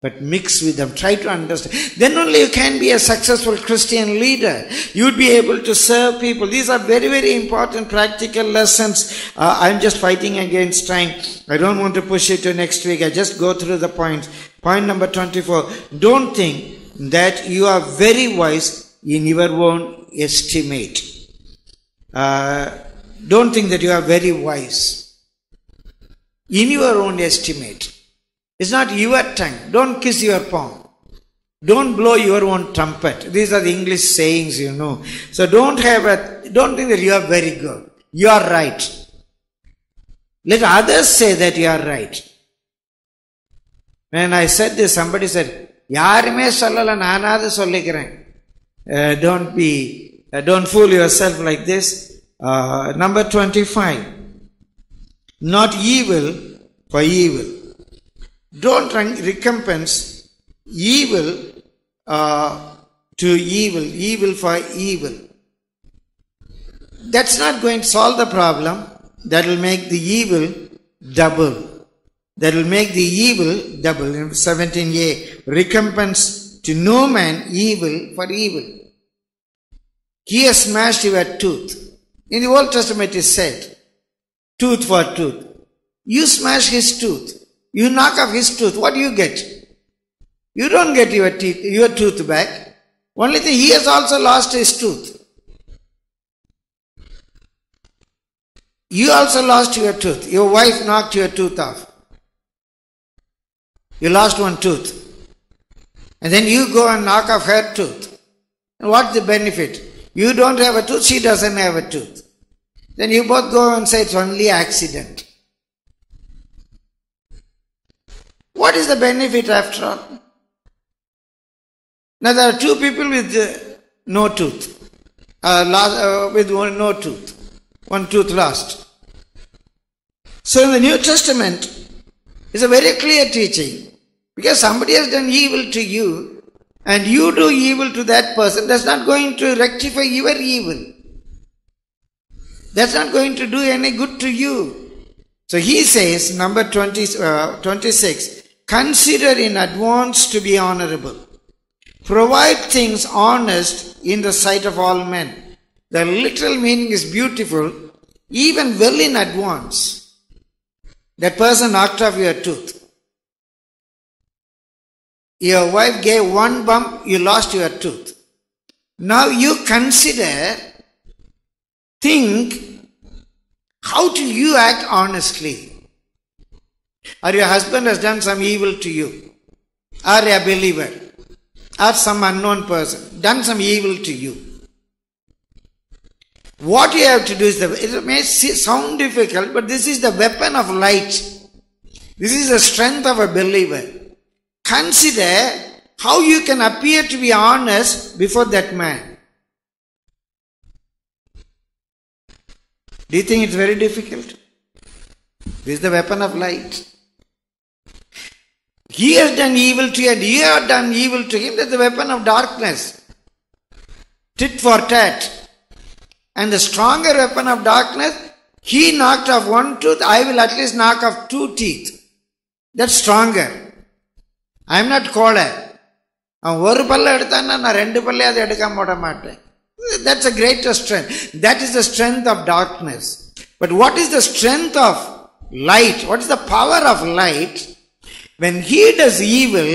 But mix with them. Try to understand. Then only you can be a successful Christian leader. You would be able to serve people. These are very, very important practical lessons. I'm just fighting against time. I don't want to push it to next week. I just go through the points. Point number 24. Don't think that you are very wise in your own estimate. Don't think that you are very wise in your own estimate. It's not your tongue. Don't kiss your palm. Don't blow your own trumpet. These are the English sayings, you know. So don't think that you are very good. You are right. Let others say that you are right. When I said this, somebody said, don't fool yourself like this. Number 25. Not evil for evil. Don't recompense evil to evil, evil for evil. That's not going to solve the problem. That will make the evil double. That will make the evil double. 17a, recompense to no man evil for evil. He has smashed your tooth. In the Old Testament it said, tooth for tooth. You smash his tooth. You knock off his tooth, what do you get? You don't get your tooth back. Only thing, he has also lost his tooth. You also lost your tooth. Your wife knocked your tooth off. You lost one tooth. And then you go and knock off her tooth. And what's the benefit? You don't have a tooth, she doesn't have a tooth. Then you both go and say it's only accident. What is the benefit after all? Now there are two people with no tooth, one tooth lost. So in the New Testament, it's a very clear teaching. Because somebody has done evil to you, and you do evil to that person, that's not going to rectify your evil. That's not going to do any good to you. So he says, number 26, consider in advance to be honorable. Provide things honest in the sight of all men. The literal meaning is beautiful, even well in advance. That person knocked off your tooth. Your wife gave one bump, you lost your tooth. Now you consider, think, how do you act honestly? Or your husband has done some evil to you, or a believer, or some unknown person, done some evil to you. What you have to do is, it may sound difficult, but this is the weapon of light. This is the strength of a believer. Consider how you can appear to be honest before that man. Do you think it's very difficult? This is the weapon of light. He has done evil to you and you have done evil to him. That's the weapon of darkness. Tit for tat. And the stronger weapon of darkness, he knocked off one tooth, I will at least knock off two teeth. That's stronger. I am not colder. அவன் ஒரு பல்ல எடுத்தான்னா நான் ரெண்டு பல்லையாவது எடுக்காம விட மாட்டேன். That's a greater strength. That is the strength of darkness. But what is the strength of light? What is the power of light? When he does evil,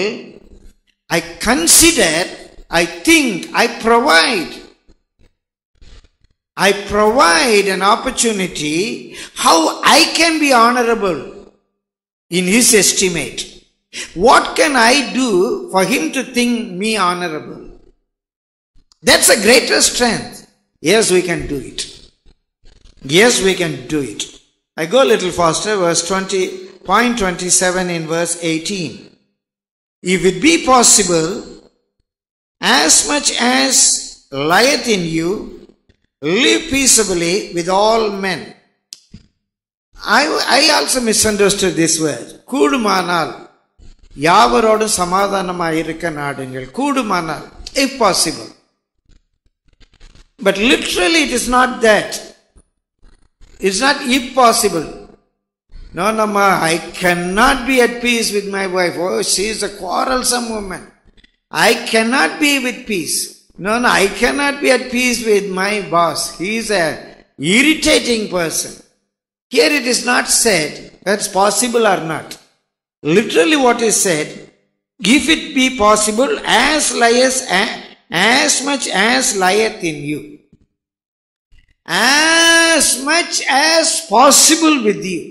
I consider, I think, I provide an opportunity how I can be honorable in his estimate. What can I do for him to think me honorable? That's a greater strength. Yes, we can do it. Yes, we can do it. I go a little faster. Verse 20, point 27 in verse 18. If it be possible, as much as lieth in you, live peaceably with all men. I also misunderstood this word. Kudumanal. Yavarodu samadhanamai irukka naadungal. Kudumanal. If possible. But literally it is not that. It's not if possible. No, no, ma, I cannot be at peace with my wife. Oh, she is a quarrelsome woman. I cannot be with peace. No, no, I cannot be at peace with my boss. He is an irritating person. Here it is not said that's possible or not. Literally what is said, if it be possible, as much as lieth in you. As much as possible with you.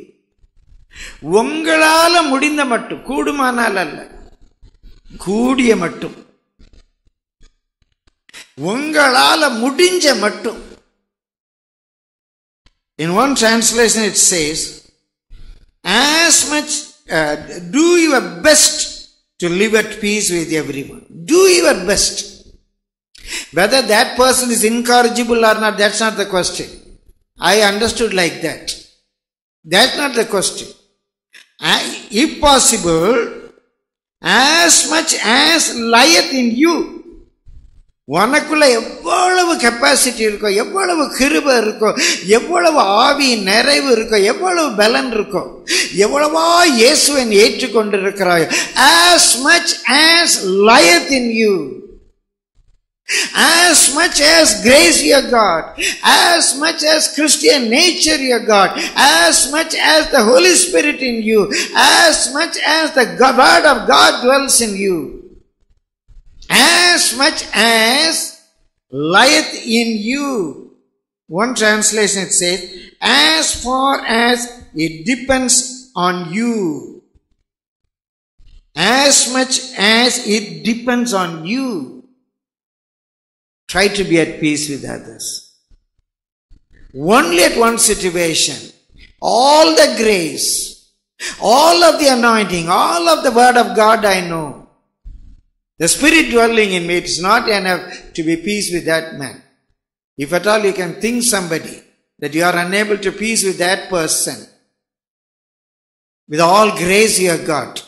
Ungalala mudinda mattum, koodumanal alla, koodiya mattum. Ungalala mudinja mattum. In one translation it says, as much, do your best to live at peace with everyone. Do your best. Whether that person is incorrigible or not, that's not the question. I understood like that. That's not the question. If possible, as much as lieth in you. உனக்குள்ள எவ்வளவு capacity இருக்கோ, எவ்வளவு கிருபை இருக்கோ, எவ்வளவு ஆவி நிறைவு இருக்கோ, எவ்வளவு பலன் இருக்கோ, எவ்வளவா இயேசுவின் ஏற்றுக்கொண்டிருக்கிறாயோ, as much as lieth in you, as much as grace your God, as much as Christian nature your God, as much as the Holy Spirit in you, as much as the Word of God dwells in you. As much as lieth in you. One translation it says, as far as it depends on you. As much as it depends on you. Try to be at peace with others. Only at one situation, all the grace, all of the anointing, all of the Word of God I know. The Spirit dwelling in me, it's not enough to be peace with that man. If at all you can think somebody that you are unable to peace with that person, with all grace you have got.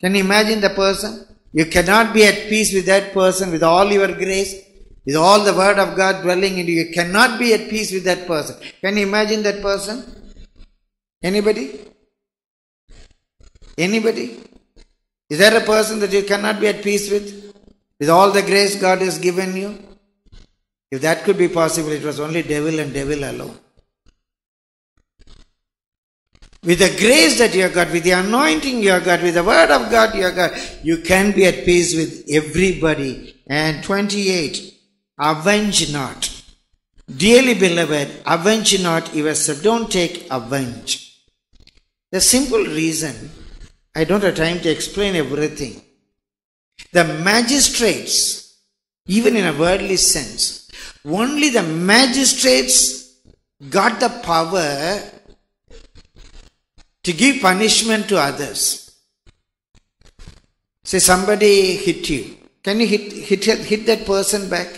Can you imagine the person? You cannot be at peace with that person with all your grace, with all the Word of God dwelling in you. You cannot be at peace with that person. Can you imagine that person? Anybody? Anybody? Is there a person that you cannot be at peace with? With all the grace God has given you? If that could be possible, it was only devil and devil alone. With the grace that you have got, with the anointing you have got, with the Word of God you have got, you can be at peace with everybody. And 28, avenge not. Dearly beloved, avenge not yourself. Don't take avenge. The simple reason, I don't have time to explain everything. The magistrates, even in a worldly sense, only the magistrates got the power to give punishment to others. Say somebody hit you. Can you hit that person back?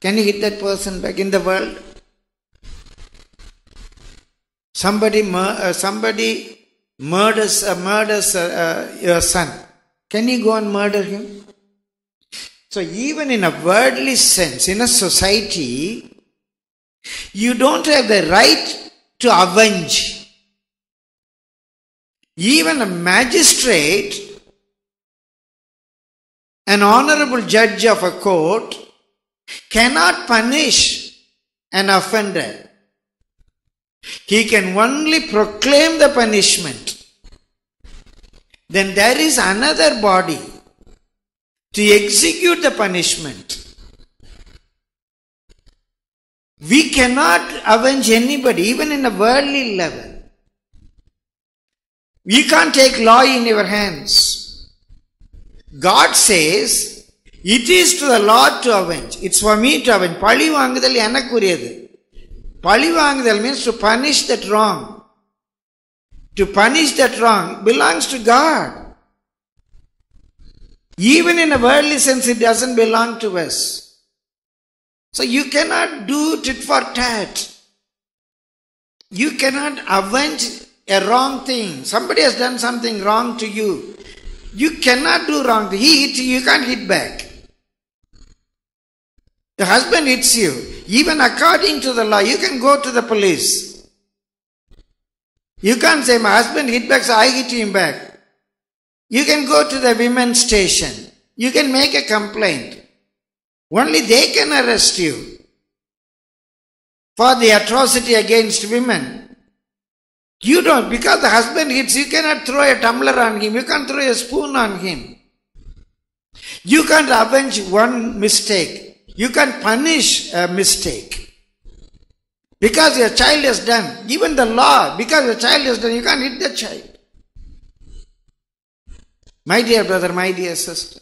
Can you hit that person back in the world? Somebody murders your son. Can you go and murder him? So even in a worldly sense, in a society, you don't have the right to avenge. Even a magistrate An honorable judge of a court cannot punish an offender. He can only proclaim the punishment. Then there is another body to execute the punishment. We cannot avenge anybody, even in a worldly level. You can't take law in your hands. God says, it is to the Lord to avenge. It's for me to avenge. Pali vaanguthal enakkuriyadu. Pali vaanguthal means to punish that wrong. To punish that wrong belongs to God. Even in a worldly sense, it doesn't belong to us. So you cannot do tit for tat. You cannot avenge a wrong thing. Somebody has done something wrong to you. You cannot do wrong. He hits you, you can't hit back. The husband hits you. Even according to the law, you can go to the police. You can't say, my husband hit back, so I hit him back. You can go to the women's station. You can make a complaint. Only they can arrest you for the atrocity against women. You don't, because the husband hits, you cannot throw a tumbler on him, you can't throw a spoon on him. You can't avenge one mistake, you can't punish a mistake. Because your child has done, even the law, because your child has done, you can't hit the child. My dear brother, my dear sister,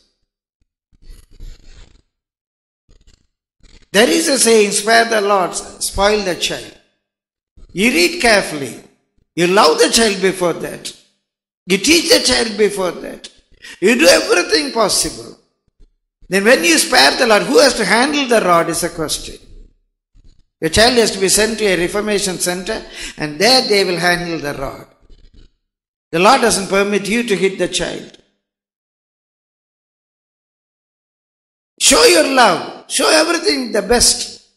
there is a saying, spare the Lord, spoil the child. You read carefully. You love the child before that. You teach the child before that. You do everything possible. Then when you spare the Lord, who has to handle the rod is a question. Your child has to be sent to a reformation center, and there they will handle the rod. The Lord doesn't permit you to hit the child. Show your love. Show everything the best.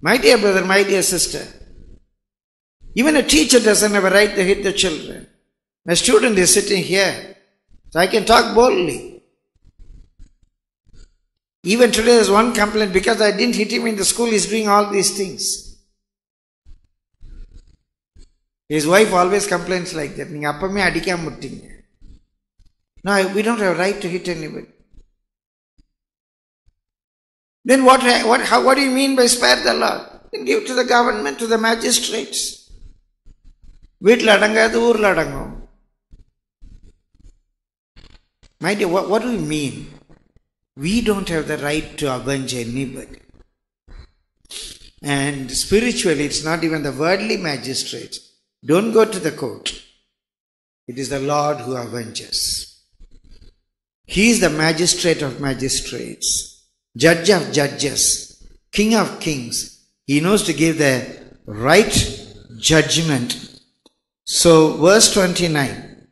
My dear brother, my dear sister, even a teacher doesn't have a right to hit the children. My student is sitting here, so I can talk boldly. Even today there's one complaint, because I didn't hit him in the school, he's doing all these things. His wife always complains like that. No, we don't have a right to hit anybody. Then what do you mean by spare the Lord? Then give to the government, to the magistrates. My dear, what do you mean? We don't have the right to avenge anybody. And spiritually, it's not even the worldly magistrates. Don't go to the court. It is the Lord who avenges. He is the magistrate of magistrates. Judge of judges, King of kings. He knows to give the right judgment. So verse 29,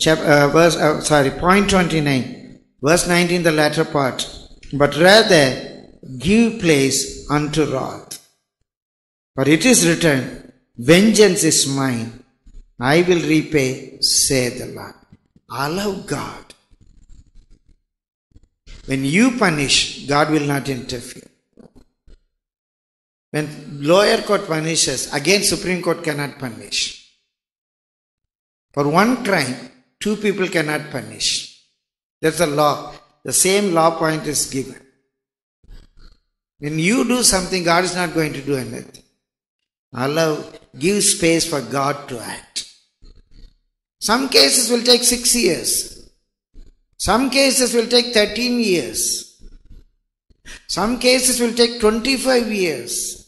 point 29, verse 19, the latter part. But rather give place unto wrath. For it is written, vengeance is mine, I will repay, saith the Lord. Allow God. When you punish, God will not interfere. When lower court punishes, again Supreme Court cannot punish. For one crime, two people cannot punish. That's the law. The same law point is given. When you do something, God is not going to do anything. Give space for God to act. Some cases will take 6 years. Some cases will take 13 years. Some cases will take 25 years.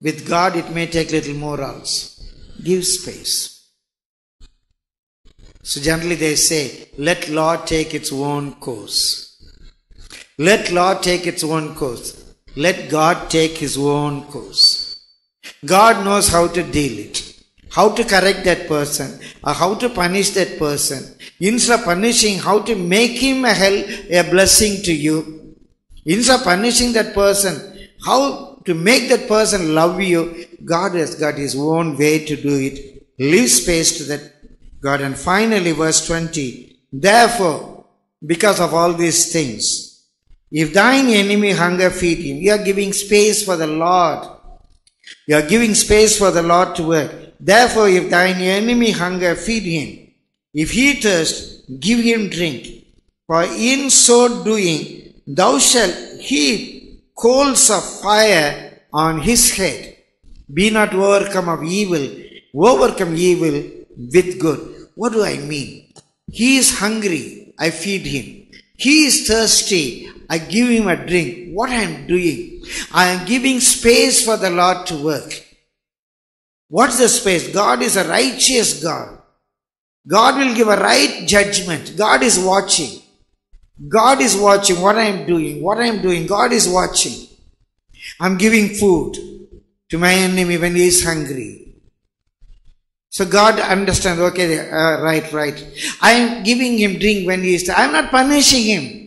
With God, it may take little more also. Give space. So generally they say, let law take its own course. Let law take its own course. Let God take his own course. God knows how to deal it. How to correct that person, or how to punish that person. Instead of punishing, how to make him a blessing to you. Instead of punishing that person, how to make that person love you. God has got his own way to do it. Leave space to that God. And finally, verse 20, therefore, because of all these things. If thine enemy hunger, feed him. You are giving space for the Lord. You are giving space for the Lord to work. Therefore, if thine enemy hunger, feed him. If he thirst, give him drink. For in so doing, thou shalt heap coals of fire on his head. Be not overcome evil with good. What do I mean? He is hungry, I feed him. He is thirsty, I give him a drink. What I am doing? I am giving space for the Lord to work. What's the space? God is a righteous God. God will give a right judgment. God is watching. God is watching what I am doing. What I am doing, God is watching. I am giving food to my enemy when he is hungry. So God understands, okay, right. I am giving him drink when he is I am not punishing him.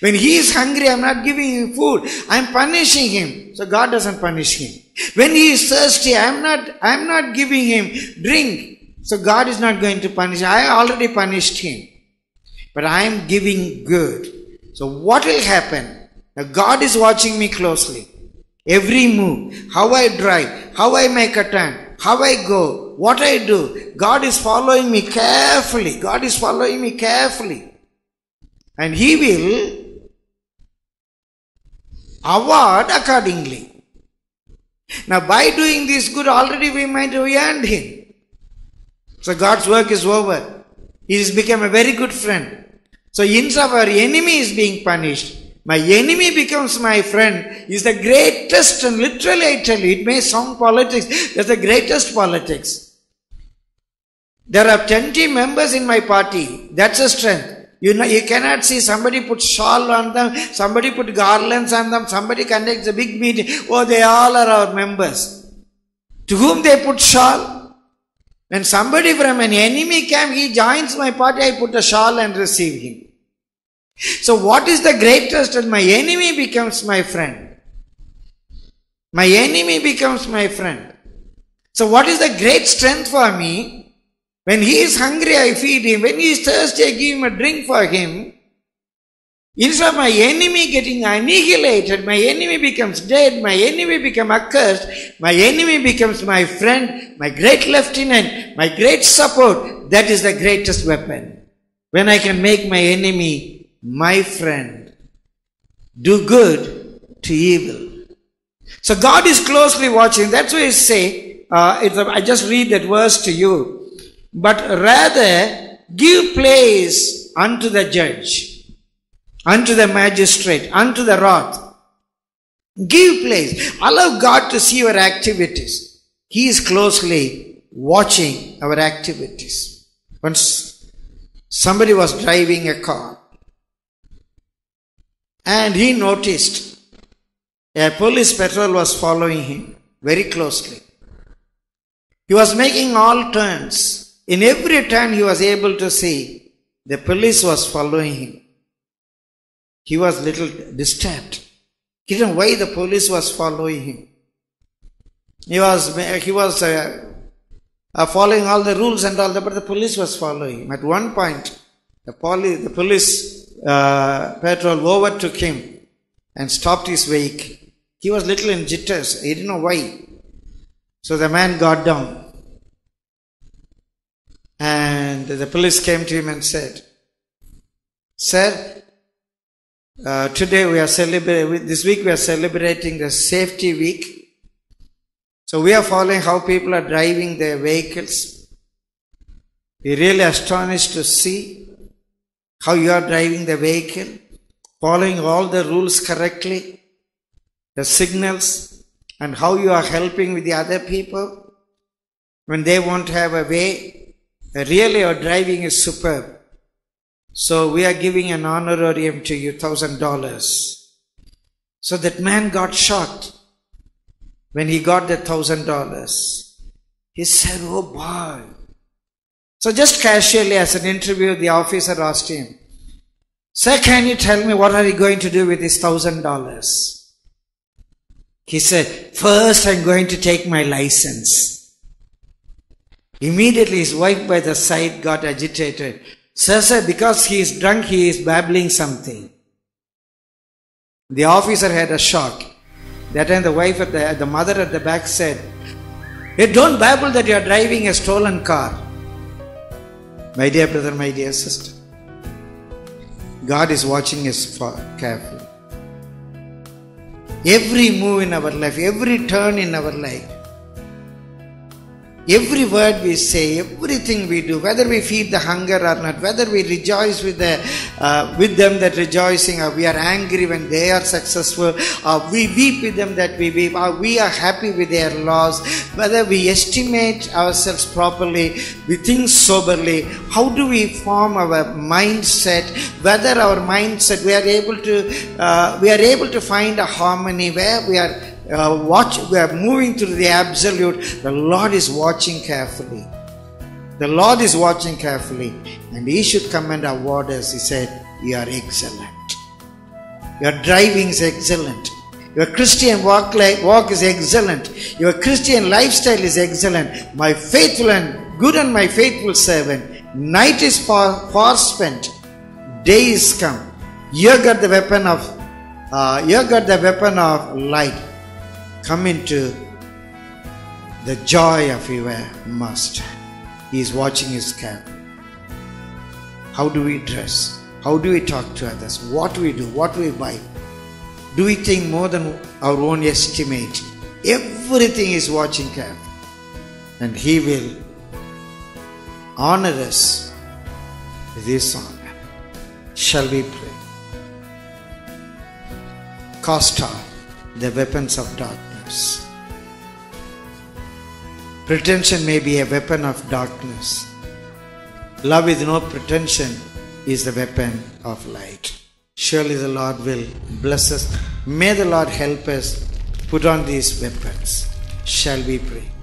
When he is hungry, I am not giving him food. I am punishing him. So God doesn't punish him. When he is thirsty, I am not giving him drink. So God is not going to punish him. I already punished him. But I am giving good. So what will happen? Now God is watching me closely. Every move, how I drive, how I make a turn, how I go, what I do. God is following me carefully. God is following me carefully. And he will award accordingly. Now by doing this good, already we might have earned him. So God's work is over. He has become a very good friend. So instead of our enemy is being punished, my enemy becomes my friend is the greatest, and literally I tell you, it may sound politics, that's the greatest politics. There are 20 members in my party. That's a strength. You know, you cannot see somebody put shawl on them, somebody put garlands on them, somebody conducts a big meeting. Oh, they all are our members. To whom they put shawl? When somebody from an enemy camp, he joins my party, I put a shawl and receive him. So what is the greatest? That my enemy becomes my friend. My enemy becomes my friend. So what is the great strength for me? When he is hungry, I feed him. When he is thirsty, I give him a drink for him. Instead of my enemy getting annihilated, my enemy becomes dead, my enemy becomes accursed, my enemy becomes my friend, my great lieutenant, my great support. That is the greatest weapon. When I can make my enemy my friend, do good to evil. So God is closely watching. That's why I say, I just read that verse to you. But rather give place unto the judge, unto the magistrate, unto the wrath. Give place. Allow God to see your activities. He is closely watching our activities. Once somebody was driving a car and he noticed a police patrol was following him very closely. He was making all turns. In every turn he was able to see the police was following him. He was little disturbed. He didn't know why the police was following him. He was following all the rules and all that, but the police was following him. At one point, the police patrol overtook him and stopped his vehicle. He was little in jitters. He didn't know why. So the man got down. And the police came to him and said, Sir, this week we are celebrating the safety week. So we are following how people are driving their vehicles. We are really astonished to see how you are driving the vehicle, following all the rules correctly, the signals, and how you are helping with the other people when they won't have a way. Really, your driving is superb. So we are giving an honorarium to you, $1,000. So that man got shocked when he got the $1,000. He said, oh boy. So just casually as an interview, the officer asked him, Sir, can you tell me what are you going to do with this $1,000? He said, First, I'm going to take my license. Immediately his wife by the side got agitated. Sir, because he is drunk, he is babbling something. The officer had a shock. That time the wife, the mother at the back said, "Hey, don't babble that you are driving a stolen car." My dear brother, my dear sister, God is watching us carefully. Every move in our life, every turn in our life, every word we say, everything we do, whether we feed the hunger or not, whether we rejoice with them that rejoicing, or we are angry when they are successful, or we weep with them that we weep, or we are happy with their loss, whether we estimate ourselves properly, we think soberly, how do we form our mindset, whether our mindset, we are able to find a harmony where we are we are moving through the absolute. The Lord is watching carefully. The Lord is watching carefully, and He should come and award us. He said, "You are excellent. Your driving is excellent. Your Christian walk is excellent. Your Christian lifestyle is excellent. My faithful and good and my faithful servant. Night is far spent. Day is come. You got the weapon of light. Come into the joy of your master." He is watching his camp. How do we dress? How do we talk to others? What do we do? What do we buy? Do we think more than our own estimate? Everything is watching camp. And He will honor us with His honor. Shall we pray? Cast off the weapons of darkness. Pretension may be a weapon of darkness. Love with no pretension is the weapon of light. Surely the Lord will bless us. May the Lord help us put on these weapons. Shall we pray?